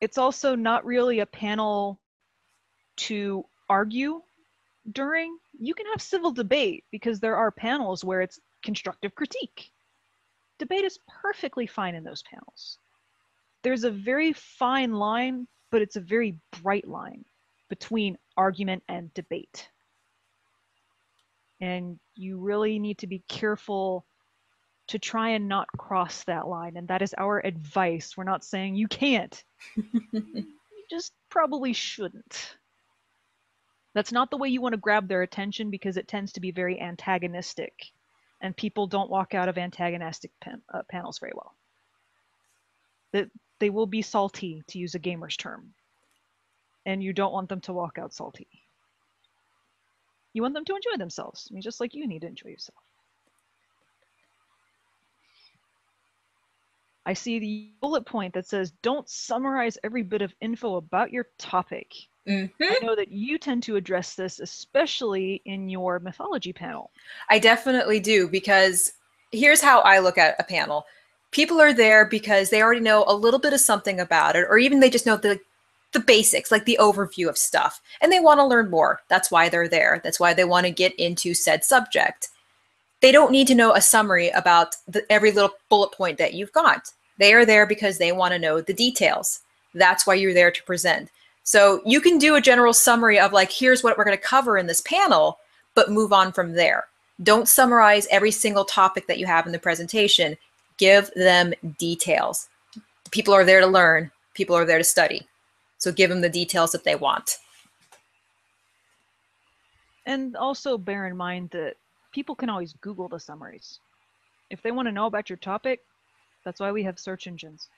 It's also not really a panel to argue during. You can have civil debate because there are panels where it's constructive critique. Debate is perfectly fine in those panels. There's a very fine line, but it's a very bright line between argument and debate. And you really need to be careful to try and not cross that line. And that is our advice. We're not saying you can't. You just probably shouldn't. That's not the way you want to grab their attention, because it tends to be very antagonistic, and people don't walk out of antagonistic panels very well. They will be salty, to use a gamer's term, and you don't want them to walk out salty. You want them to enjoy themselves. I mean, just like you need to enjoy yourself. I see the bullet point that says, don't summarize every bit of info about your topic. Mm-hmm. I know that you tend to address this, especially in your mythology panel. I definitely do, because here's how I look at a panel. People are there because they already know a little bit of something about it, or even they just know the basics, like the overview of stuff, and they want to learn more. That's why they're there. That's why they want to get into said subject. They don't need to know a summary about every little bullet point that you've got. They are there because they want to know the details. That's why you're there to present. So you can do a general summary of, like, here's what we're going to cover in this panel, but move on from there. Don't summarize every single topic that you have in the presentation. Give them details. People are there to learn. People are there to study. So give them the details that they want. And also bear in mind that people can always Google the summaries. If they want to know about your topic, that's why we have search engines.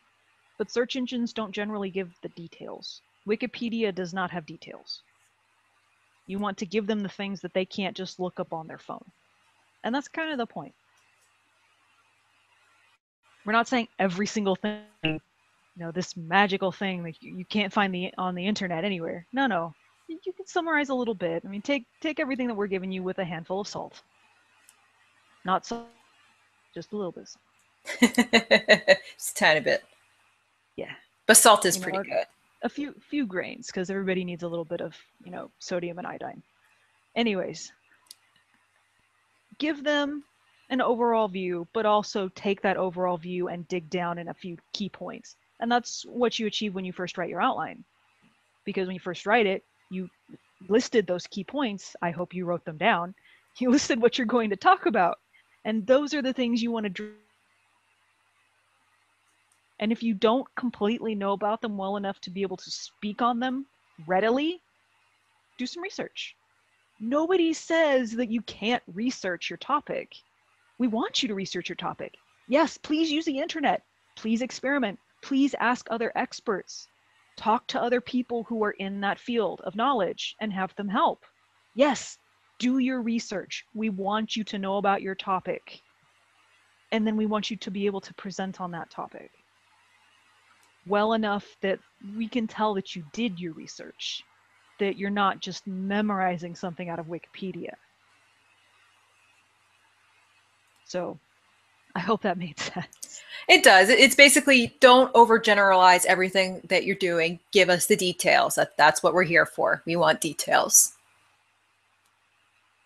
But search engines don't generally give the details. Wikipedia does not have details. You want to give them the things that they can't just look up on their phone. And that's kind of the point. We're not saying every single thing, you know, this magical thing that you can't find on the internet anywhere. No, no. You can summarize a little bit. I mean, take everything that we're giving you with a handful of salt. Not salt, just a little bit. Just a tiny bit. Yeah. But salt is pretty good. A few grains, because everybody needs a little bit of, you know, sodium and iodine. Anyways, give them an overall view, but also take that overall view and dig down in a few key points. And that's what you achieve when you first write your outline. Because when you first write it, you listed those key points. I hope you wrote them down. You listed what you're going to talk about. And those are the things you want to do. And if you don't completely know about them well enough to be able to speak on them readily, do some research. Nobody says that you can't research your topic. We want you to research your topic. Yes, please use the internet. Please experiment. Please ask other experts. Talk to other people who are in that field of knowledge and have them help. Yes, do your research. We want you to know about your topic. And then we want you to be able to present on that topic well enough that we can tell that you did your research, that you're not just memorizing something out of Wikipedia. So I hope that made sense. It does. It's basically, don't overgeneralize everything that you're doing. Give us the details. That's what we're here for. We want details.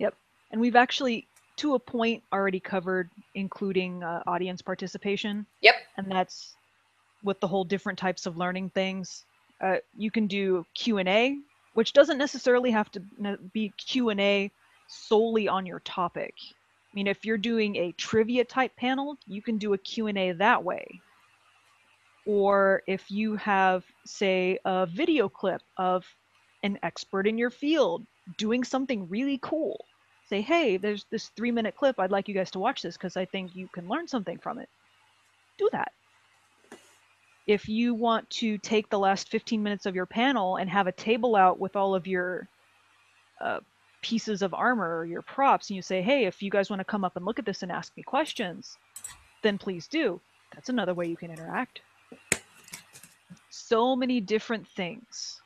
Yep. And we've actually, to a point, already covered including audience participation. Yep. And that's with the whole different types of learning things. You can do Q&A, which doesn't necessarily have to be Q&A solely on your topic. I mean, if you're doing a trivia type panel, you can do a Q&A that way. Or if you have, say, a video clip of an expert in your field doing something really cool, say, hey, there's this 3-minute clip. I'd like you guys to watch this because I think you can learn something from it. Do that. If you want to take the last 15 minutes of your panel and have a table out with all of your pieces of armor or your props, and you say, hey, if you guys want to come up and look at this and ask me questions, then please do. That's another way you can interact. So many different things.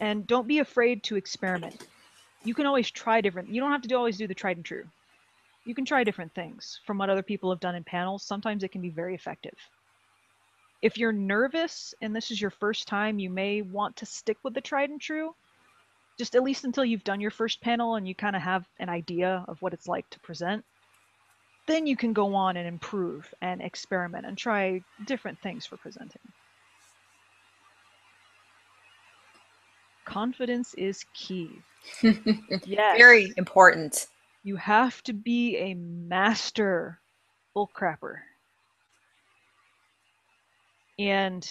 And don't be afraid to experiment. You can always try different. You don't have to always do the tried and true. You can try different things from what other people have done in panels. Sometimes it can be very effective. If you're nervous and this is your first time, you may want to stick with the tried and true, just at least until you've done your first panel and you kind of have an idea of what it's like to present. Then you can go on and improve and experiment and try different things for presenting. Confidence is key. Yes. Very important. You have to be a master bullcrapper. And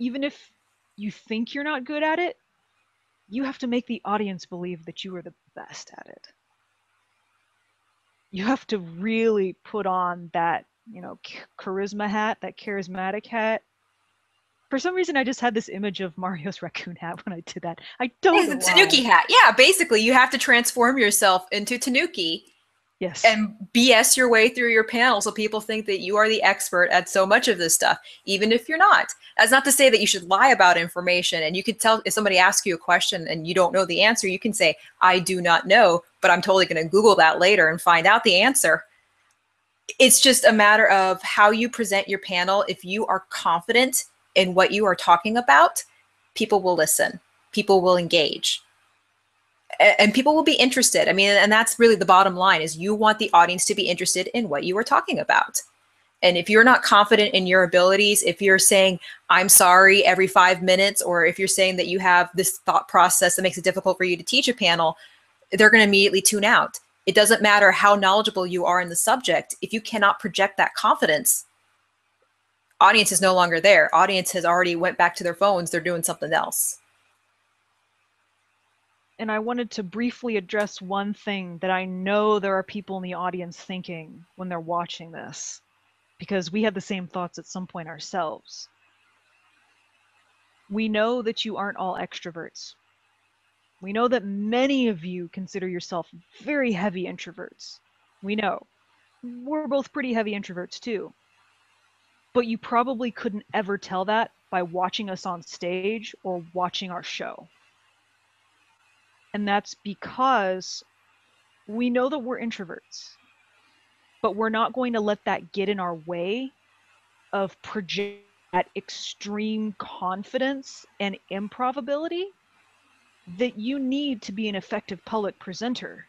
even if you think you're not good at it, you have to make the audience believe that you are the best at it. You have to really put on that, you know, charisma hat, that charismatic hat. For some reason, I just had this image of Mario's raccoon hat when I did that. I don't know. It's a Tanuki hat. Yeah, basically, you have to transform yourself into Tanuki. Yes. And BS your way through your panel so people think that you are the expert at so much of this stuff, even if you're not. That's not to say that you should lie about information. And you could tell if somebody asks you a question and you don't know the answer, you can say, I do not know, but I'm totally going to Google that later and find out the answer. It's just a matter of how you present your panel. If you are confident in what you are talking about, people will listen, people will engage. And people will be interested. I mean, and that's really the bottom line is you want the audience to be interested in what you are talking about. And if you're not confident in your abilities, if you're saying, I'm sorry every 5 minutes, or if you're saying that you have this thought process that makes it difficult for you to teach a panel, they're going to immediately tune out. It doesn't matter how knowledgeable you are in the subject. If you cannot project that confidence, audience is no longer there. Audience has already went back to their phones. They're doing something else. And I wanted to briefly address one thing that I know there are people in the audience thinking when they're watching this, because we had the same thoughts at some point ourselves. We know that you aren't all extroverts. We know that many of you consider yourself very heavy introverts. We know. We're both pretty heavy introverts too. But you probably couldn't ever tell that by watching us on stage or watching our show. And that's because we know that we're introverts, but we're not going to let that get in our way of projecting that extreme confidence and improbability that you need to be an effective public presenter.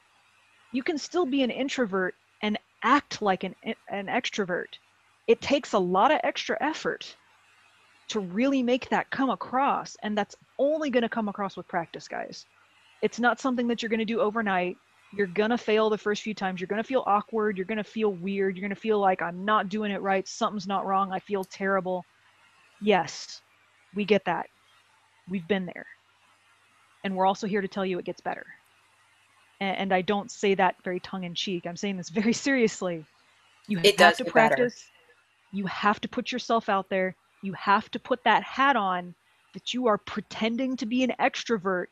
You can still be an introvert and act like an extrovert. It takes a lot of extra effort to really make that come across, and that's only going to come across with practice, guys. It's not something that you're going to do overnight. You're going to fail the first few times. You're going to feel awkward. You're going to feel weird. You're going to feel like I'm not doing it right. Something's not wrong. I feel terrible. Yes, we get that. We've been there. And we're also here to tell you it gets better. And I don't say that very tongue in cheek. I'm saying this very seriously. You have to practice. Better. You have to put yourself out there. You have to put that hat on that you are pretending to be an extrovert.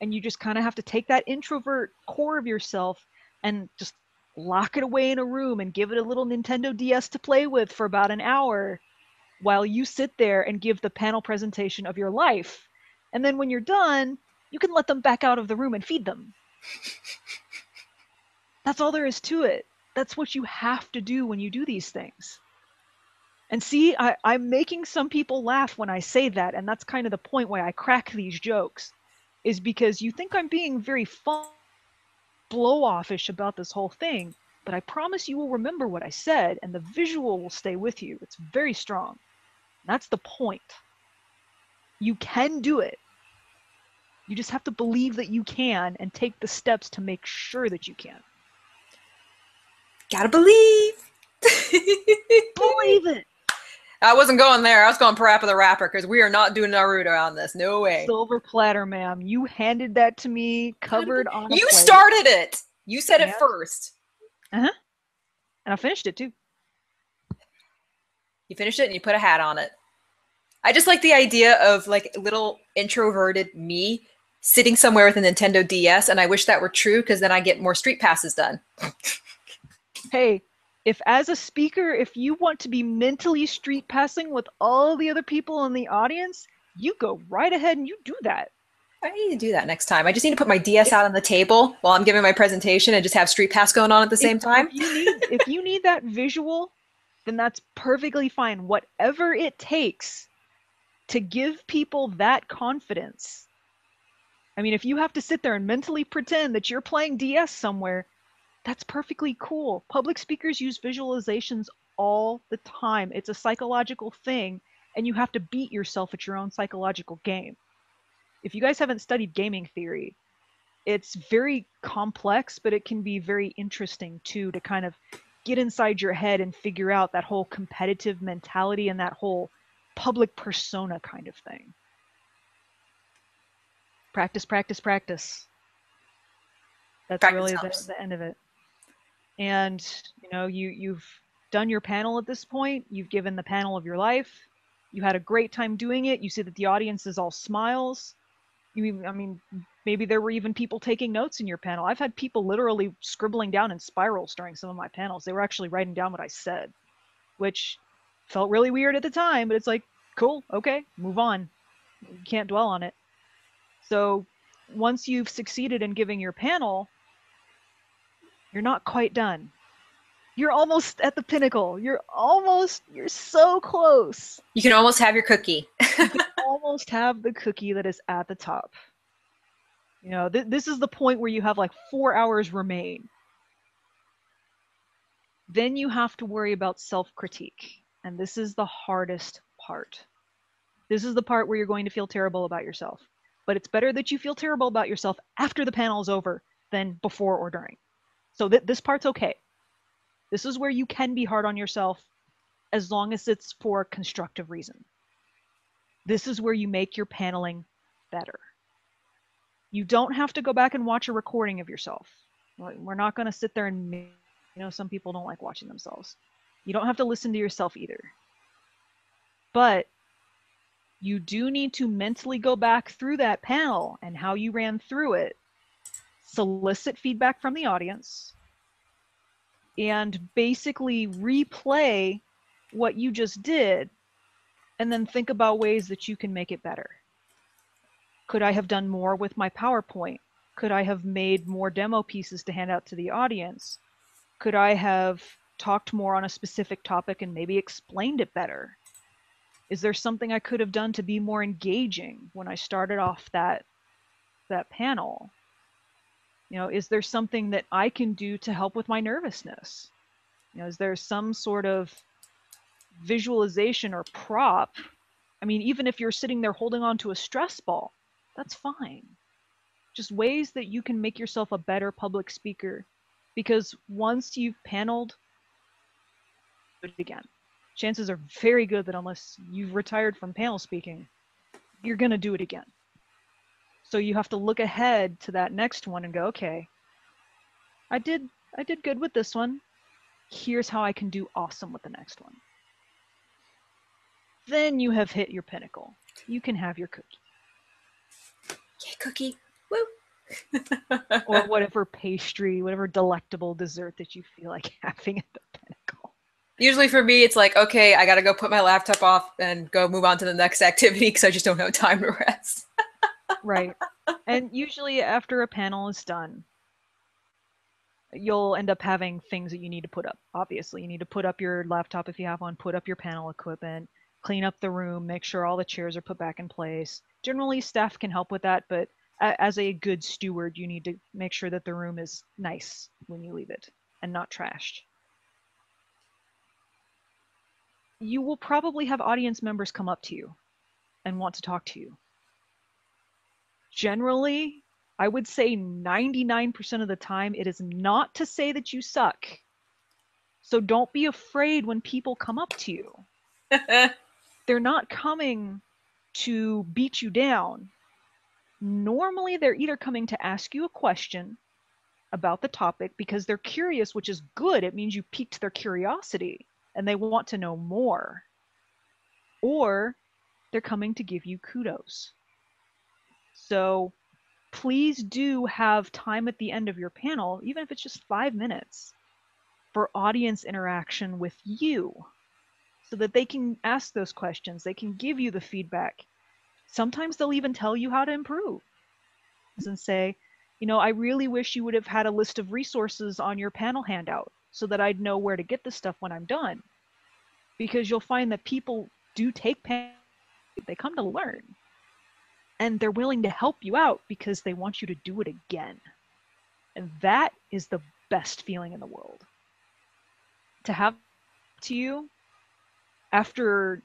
And you just kind of have to take that introvert core of yourself and just lock it away in a room and give it a little Nintendo DS to play with for about an hour while you sit there and give the panel presentation of your life. And then when you're done, you can let them back out of the room and feed them. That's all there is to it. That's what you have to do when you do these things. And see, I'm making some people laugh when I say that. And that's kind of the point why I crack these jokes. Is because you think I'm being very fun, blow-offish about this whole thing, but I promise you will remember what I said, and the visual will stay with you. It's very strong. That's the point. You can do it. You just have to believe that you can and take the steps to make sure that you can. Gotta believe. Believe it. I wasn't going there. I was going Parappa the Rapper because we are not doing Naruto on this. No way. Silver platter, ma'am. You handed that to me covered on a You plate. Started it. You said it first. Uh-huh. And I finished it too. You finished it and you put a hat on it. I just like the idea of like little introverted me sitting somewhere with a Nintendo DS, and I wish that were true because then I get more street passes done. Hey, if as a speaker, if you want to be mentally street passing with all the other people in the audience, you go right ahead and you do that. I need to do that next time. I just need to put my DS out on the table while I'm giving my presentation and just have street pass going on at the same time. If you need that visual, then that's perfectly fine. Whatever it takes to give people that confidence. I mean, if you have to sit there and mentally pretend that you're playing DS somewhere, that's perfectly cool. Public speakers use visualizations all the time. It's a psychological thing, and you have to beat yourself at your own psychological game. If you guys haven't studied gaming theory, it's very complex, but it can be very interesting too, to kind of get inside your head and figure out that whole competitive mentality and that whole public persona kind of thing. Practice, practice, practice. That's practice really the end of it. And you know, you've done your panel at this point. You've given the panel of your life. You had a great time doing it. You see that the audience is all smiles. I mean, maybe there were even people taking notes in your panel. I've had people literally scribbling down in spirals during some of my panels. They were actually writing down what I said, which felt really weird at the time, but it's like, cool, okay, move on. You can't dwell on it. So once you've succeeded in giving your panel, you're not quite done. You're almost at the pinnacle. You're so close. You can almost have your cookie. You can almost have the cookie that is at the top. You know, this is the point where you have like 4 hours remain. Then you have to worry about self-critique. And this is the hardest part. This is the part where you're going to feel terrible about yourself. But it's better that you feel terrible about yourself after the panel is over than before or during. So this part's okay. This is where you can be hard on yourself as long as it's for constructive reason. This is where you make your paneling better. You don't have to go back and watch a recording of yourself. We're not going to sit there and, you know, some people don't like watching themselves. You don't have to listen to yourself either. But you do need to mentally go back through that panel and how you ran through it, solicit feedback from the audience, and basically replay what you just did, and then think about ways that you can make it better. Could I have done more with my PowerPoint? Could I have made more demo pieces to hand out to the audience? Could I have talked more on a specific topic and maybe explained it better? Is there something I could have done to be more engaging when I started off that panel? You know, is there something that I can do to help with my nervousness? You know, is there some sort of visualization or prop? I mean, even if you're sitting there holding on to a stress ball, that's fine. Just ways that you can make yourself a better public speaker, because once you've paneled, do it again. Chances are very good that unless you've retired from panel speaking, you're going to do it again. So you have to look ahead to that next one and go, okay, I did good with this one. Here's how I can do awesome with the next one. Then you have hit your pinnacle. You can have your cookie. Yay, cookie. Woo! Or whatever pastry, whatever delectable dessert that you feel like having at the pinnacle. Usually for me, it's like, okay, I got to go put my laptop off and go move on to the next activity because I just don't have time to rest. Right. And usually after a panel is done, you'll end up having things that you need to put up. Obviously, you need to put up your laptop if you have one, put up your panel equipment, clean up the room, make sure all the chairs are put back in place. Generally, staff can help with that, but as a good steward, you need to make sure that the room is nice when you leave it and not trashed. You will probably have audience members come up to you and want to talk to you. Generally, I would say 99% of the time, it is not to say that you suck. So don't be afraid when people come up to you. They're not coming to beat you down. Normally, they're either coming to ask you a question about the topic because they're curious, which is good. It means you piqued their curiosity and they want to know more. Or They're coming to give you kudos. So please do have time at the end of your panel, even if it's just 5 minutes, for audience interaction with you, so that they can ask those questions. They can give you the feedback. Sometimes they'll even tell you how to improve and say, you know, I really wish you would have had a list of resources on your panel handout so that I'd know where to get this stuff when I'm done. Because you'll find that people do take panels, they come to learn, and they're willing to help you out because they want you to do it again. And that is the best feeling in the world. To have to you after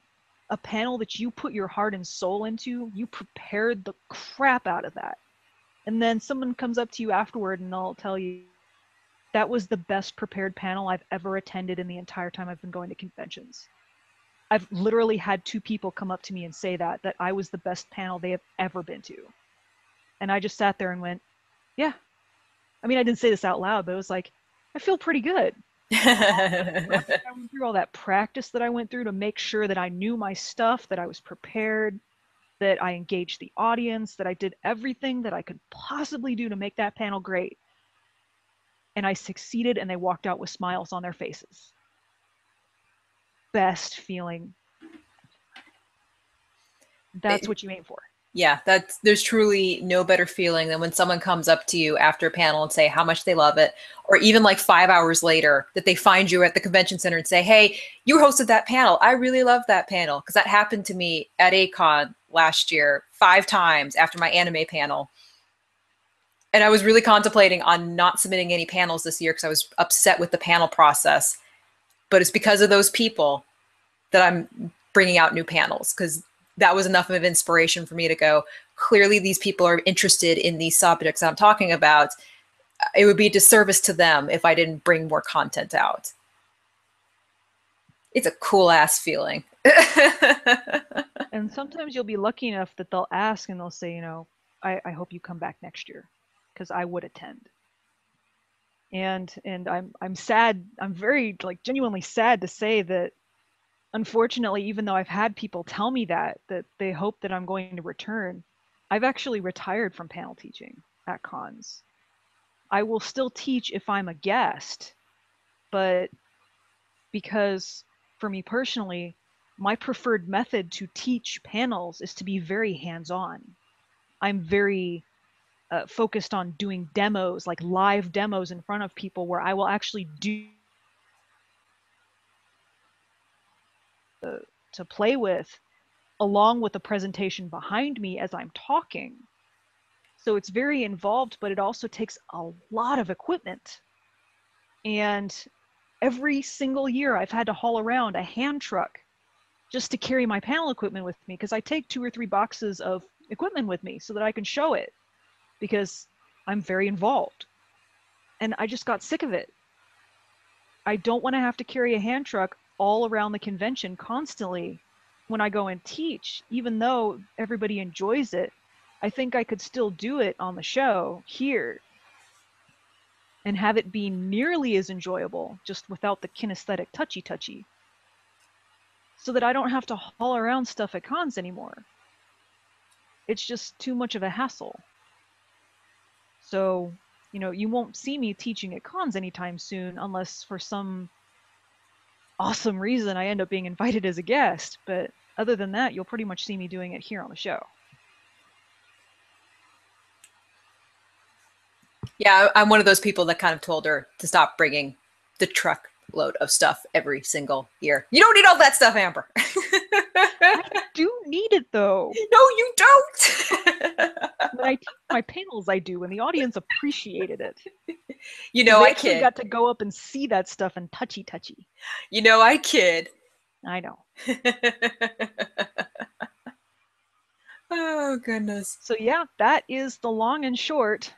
a panel that you put your heart and soul into, you prepared the crap out of that. And then someone comes up to you afterward and they'll tell you, that was the best prepared panel I've ever attended in the entire time I've been going to conventions. I've literally had 2 people come up to me and say that I was the best panel they have ever been to. And I just sat there and went, yeah. I mean, I didn't say this out loud, but it was like, I feel pretty good. I went through all that practice that I went through to make sure that I knew my stuff, that I was prepared, that I engaged the audience, that I did everything that I could possibly do to make that panel great. And I succeeded, and they walked out with smiles on their faces. Best feeling. That's what you aim for. Yeah, there's truly no better feeling than when someone comes up to you after a panel and say how much they love it, or even like 5 hours later that they find you at the convention center and say, hey, you hosted that panel. I really love that panel, because that happened to me at Acon last year 5 times after my anime panel. And I was really contemplating on not submitting any panels this year because I was upset with the panel process. But it's because of those people that I'm bringing out new panels, because that was enough of inspiration for me to go, clearly these people are interested in these subjects I'm talking about. It would be a disservice to them if I didn't bring more content out. It's a cool ass feeling. And sometimes you'll be lucky enough that they'll ask and they'll say, you know, I hope you come back next year because I would attend. And I'm sad. I'm very genuinely sad to say that, unfortunately, even though I've had people tell me that they hope that I'm going to return, I've actually retired from panel teaching at cons. I will still teach if I'm a guest, but because for me personally, my preferred method to teach panels is to be very hands-on. I'm very focused on doing demos, like live demos in front of people where I will actually do to play with, along with the presentation behind me as I'm talking. So it's very involved, but it also takes a lot of equipment. And every single year I've had to haul around a hand truck just to carry my panel equipment with me, because I take 2 or 3 boxes of equipment with me so that I can show it, because I'm very involved. And I just got sick of it. I don't want to have to carry a hand truck all around the convention constantly when I go and teach. Even though everybody enjoys it, I think I could still do it on the show here and have it be nearly as enjoyable, just without the kinesthetic touchy-touchy, so that I don't have to haul around stuff at cons anymore. It's just too much of a hassle. So, you know, you won't see me teaching at cons anytime soon, unless for some awesome reason I end up being invited as a guest. But other than that, you'll pretty much see me doing it here on the show. Yeah, I'm one of those people that kind of told her to stop bringing the truckload of stuff every single year. You don't need all that stuff, Amber. I do need it, though. No, you don't. When I teach my panels, I do, and the audience appreciated it. You know, I kid. Got to go up and see that stuff and touchy-touchy. You know, I kid. I know. Oh, goodness. So, yeah, that is the long and short.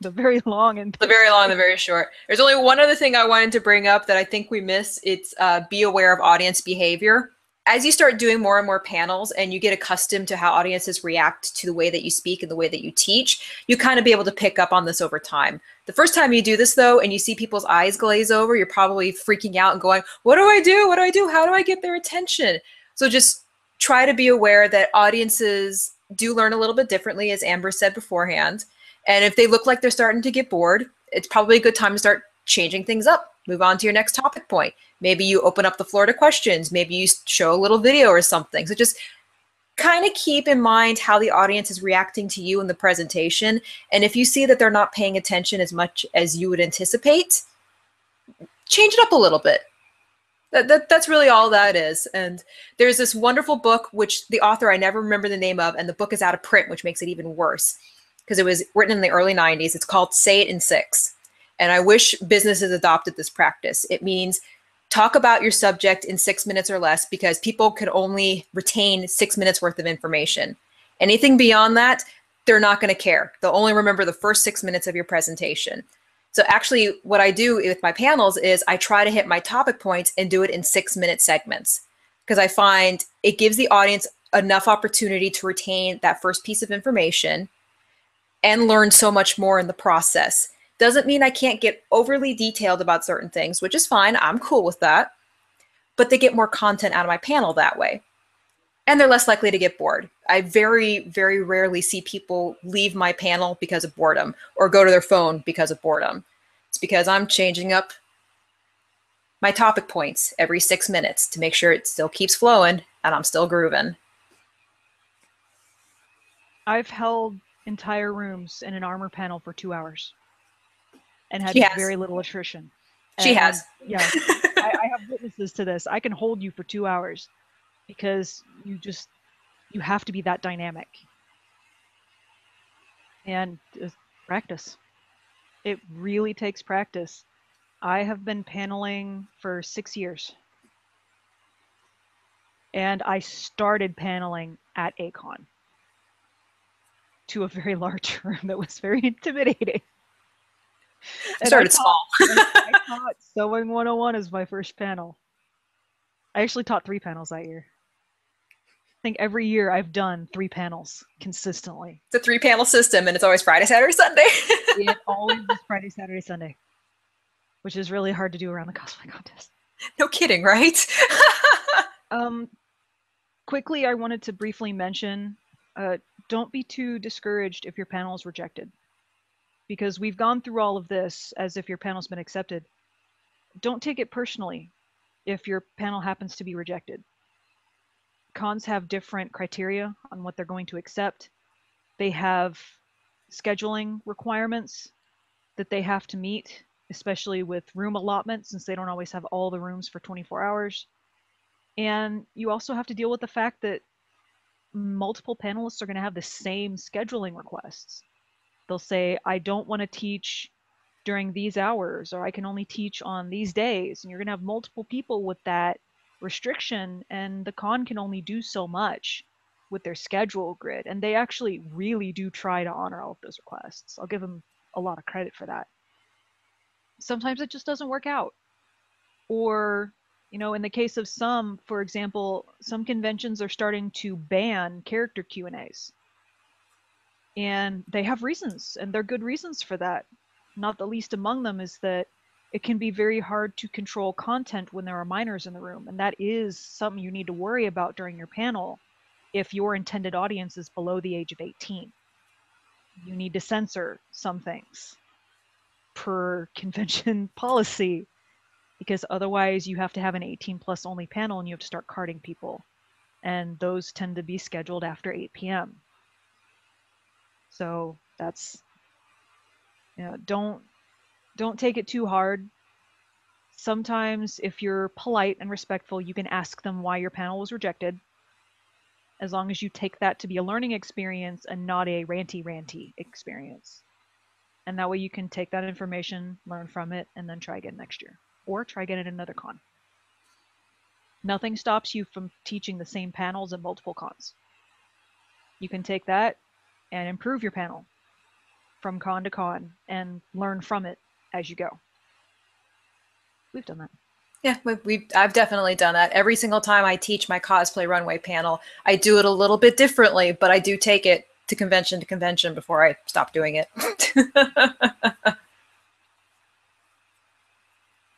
The very long and... The very long, the very short. There's only one other thing I wanted to bring up that I think we miss. It's be aware of audience behavior. As you start doing more and more panels and you get accustomed to how audiences react to the way that you speak and the way that you teach, you kind of be able to pick up on this over time. The first time you do this, though, and you see people's eyes glaze over, you're probably freaking out and going, what do I do? What do I do? How do I get their attention? So just try to be aware that audiences do learn a little bit differently, as Amber said beforehand. And if they look like they're starting to get bored, it's probably a good time to start changing things up. Move on to your next topic point. Maybe you open up the floor to questions. Maybe you show a little video or something. So just kind of keep in mind how the audience is reacting to you in the presentation. And if you see that they're not paying attention as much as you would anticipate, change it up a little bit. That's really all that is. And there's this wonderful book, which the author, I never remember the name of, and the book is out of print, which makes it even worse because it was written in the early 90s. It's called Say It in Six. And I wish businesses adopted this practice. It means talk about your subject in 6 minutes or less, because people can only retain 6 minutes worth of information. Anything beyond that, they're not going to care. They'll only remember the first 6 minutes of your presentation. So actually what I do with my panels is I try to hit my topic points and do it in 6 minute segments, because I find it gives the audience enough opportunity to retain that first piece of information and learn so much more in the process. Doesn't mean I can't get overly detailed about certain things, which is fine. I'm cool with that. But they get more content out of my panel that way. And they're less likely to get bored. I very, very rarely see people leave my panel because of boredom or go to their phone because of boredom. It's because I'm changing up my topic points every 6 minutes to make sure it still keeps flowing and I'm still grooving. I've held entire rooms in an armor panel for 2 hours and had very little attrition. And, she has. Yeah, I have witnesses to this. I can hold you for 2 hours. Because you have to be that dynamic. And practice. It really takes practice. I have been paneling for 6 years. And I started paneling at Acon to a very large room that was very intimidating. I started small. I taught Sewing 101 as my first panel. I actually taught 3 panels that year. I think every year I've done 3 panels consistently. It's a 3-panel system, and it's always Friday, Saturday, Sunday. It always is Friday, Saturday, Sunday, which is really hard to do around the cosplay contest. No kidding, right? Quickly, I wanted to briefly mention, don't be too discouraged if your panel is rejected, because we've gone through all of this as if your panel's been accepted. Don't take it personally if your panel happens to be rejected. Cons have different criteria on what they're going to accept. They have scheduling requirements that they have to meet, especially with room allotment, since they don't always have all the rooms for 24 hours. And you also have to deal with the fact that multiple panelists are going to have the same scheduling requests. They'll say, I don't want to teach during these hours, or I can only teach on these days. And you're going to have multiple people with that restriction, and the con can only do so much with their schedule grid, and they actually really do try to honor all of those requests. I'll give them a lot of credit for that. Sometimes it just doesn't work out, or in the case of some, for example, some conventions are starting to ban character Q&As, and they have reasons, and they're good reasons for that. Not the least among them is that it can be very hard to control content when there are minors in the room. And that is something you need to worry about during your panel if your intended audience is below the age of 18. You need to censor some things per convention policy, because otherwise you have to have an 18+ only panel and you have to start carding people. And those tend to be scheduled after 8 p.m. So that's, don't take it too hard. Sometimes if you're polite and respectful, you can ask them why your panel was rejected, as long as you take that to be a learning experience and not a ranty experience. And that way you can take that information, learn from it, and then try again next year, or try again at another con. Nothing stops you from teaching the same panels at multiple cons. You can take that and improve your panel from con to con and learn from it as you go. We've done that. Yeah, I've definitely done that. Every single time I teach my cosplay runway panel, I do it a little bit differently, but I do take it to convention before I stop doing it.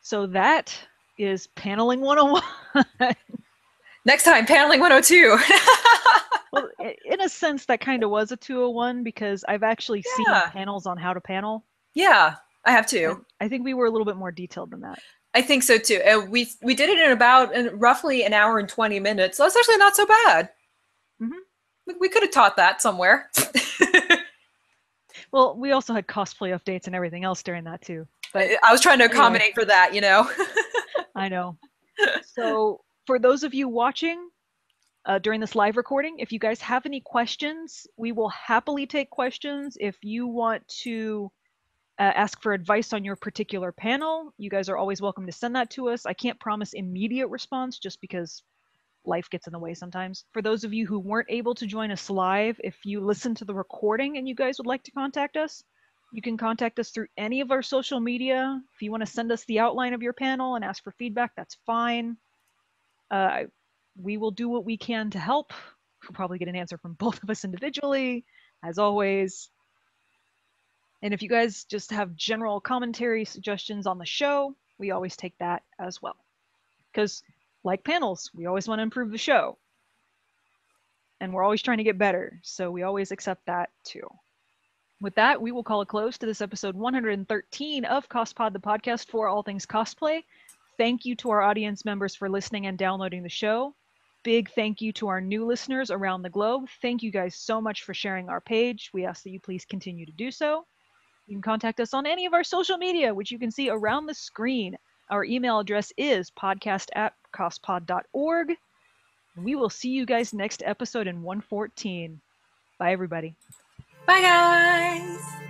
So that is paneling 101. Next time, paneling 102. Well, in a sense, that kind of was a 201 because I've actually seen panels on how to panel. Yeah, I have too. And I think we were a little bit more detailed than that. I think so too. We did it in about roughly an hour and 20 minutes. That's actually not so bad. Mm-hmm. We could have taught that somewhere. Well, we also had cosplay updates and everything else during that too. But I was trying to accommodate for that, you know. I know. So for those of you watching during this live recording, if you guys have any questions, we will happily take questions. If you want to ask for advice on your particular panel, you guys are always welcome to send that to us. I can't promise immediate response just because life gets in the way sometimes. For those of you who weren't able to join us live, if you listen to the recording and you guys would like to contact us, you can contact us through any of our social media. If you want to send us the outline of your panel and ask for feedback, that's fine. We will do what we can to help. We'll probably get an answer from both of us individually, as always. And if you guys just have general commentary suggestions on the show, we always take that as well. Because like panels, we always want to improve the show. And we're always trying to get better, so we always accept that too. With that, we will call a close to this episode 113 of CospPod, the podcast for all things cosplay. Thank you to our audience members for listening and downloading the show. Big thank you to our new listeners around the globe. Thank you guys so much for sharing our page. We ask that you please continue to do so. You can contact us on any of our social media, which you can see around the screen. Our email address is podcast@cospod.org. We will see you guys next episode in 114. Bye, everybody. Bye, guys.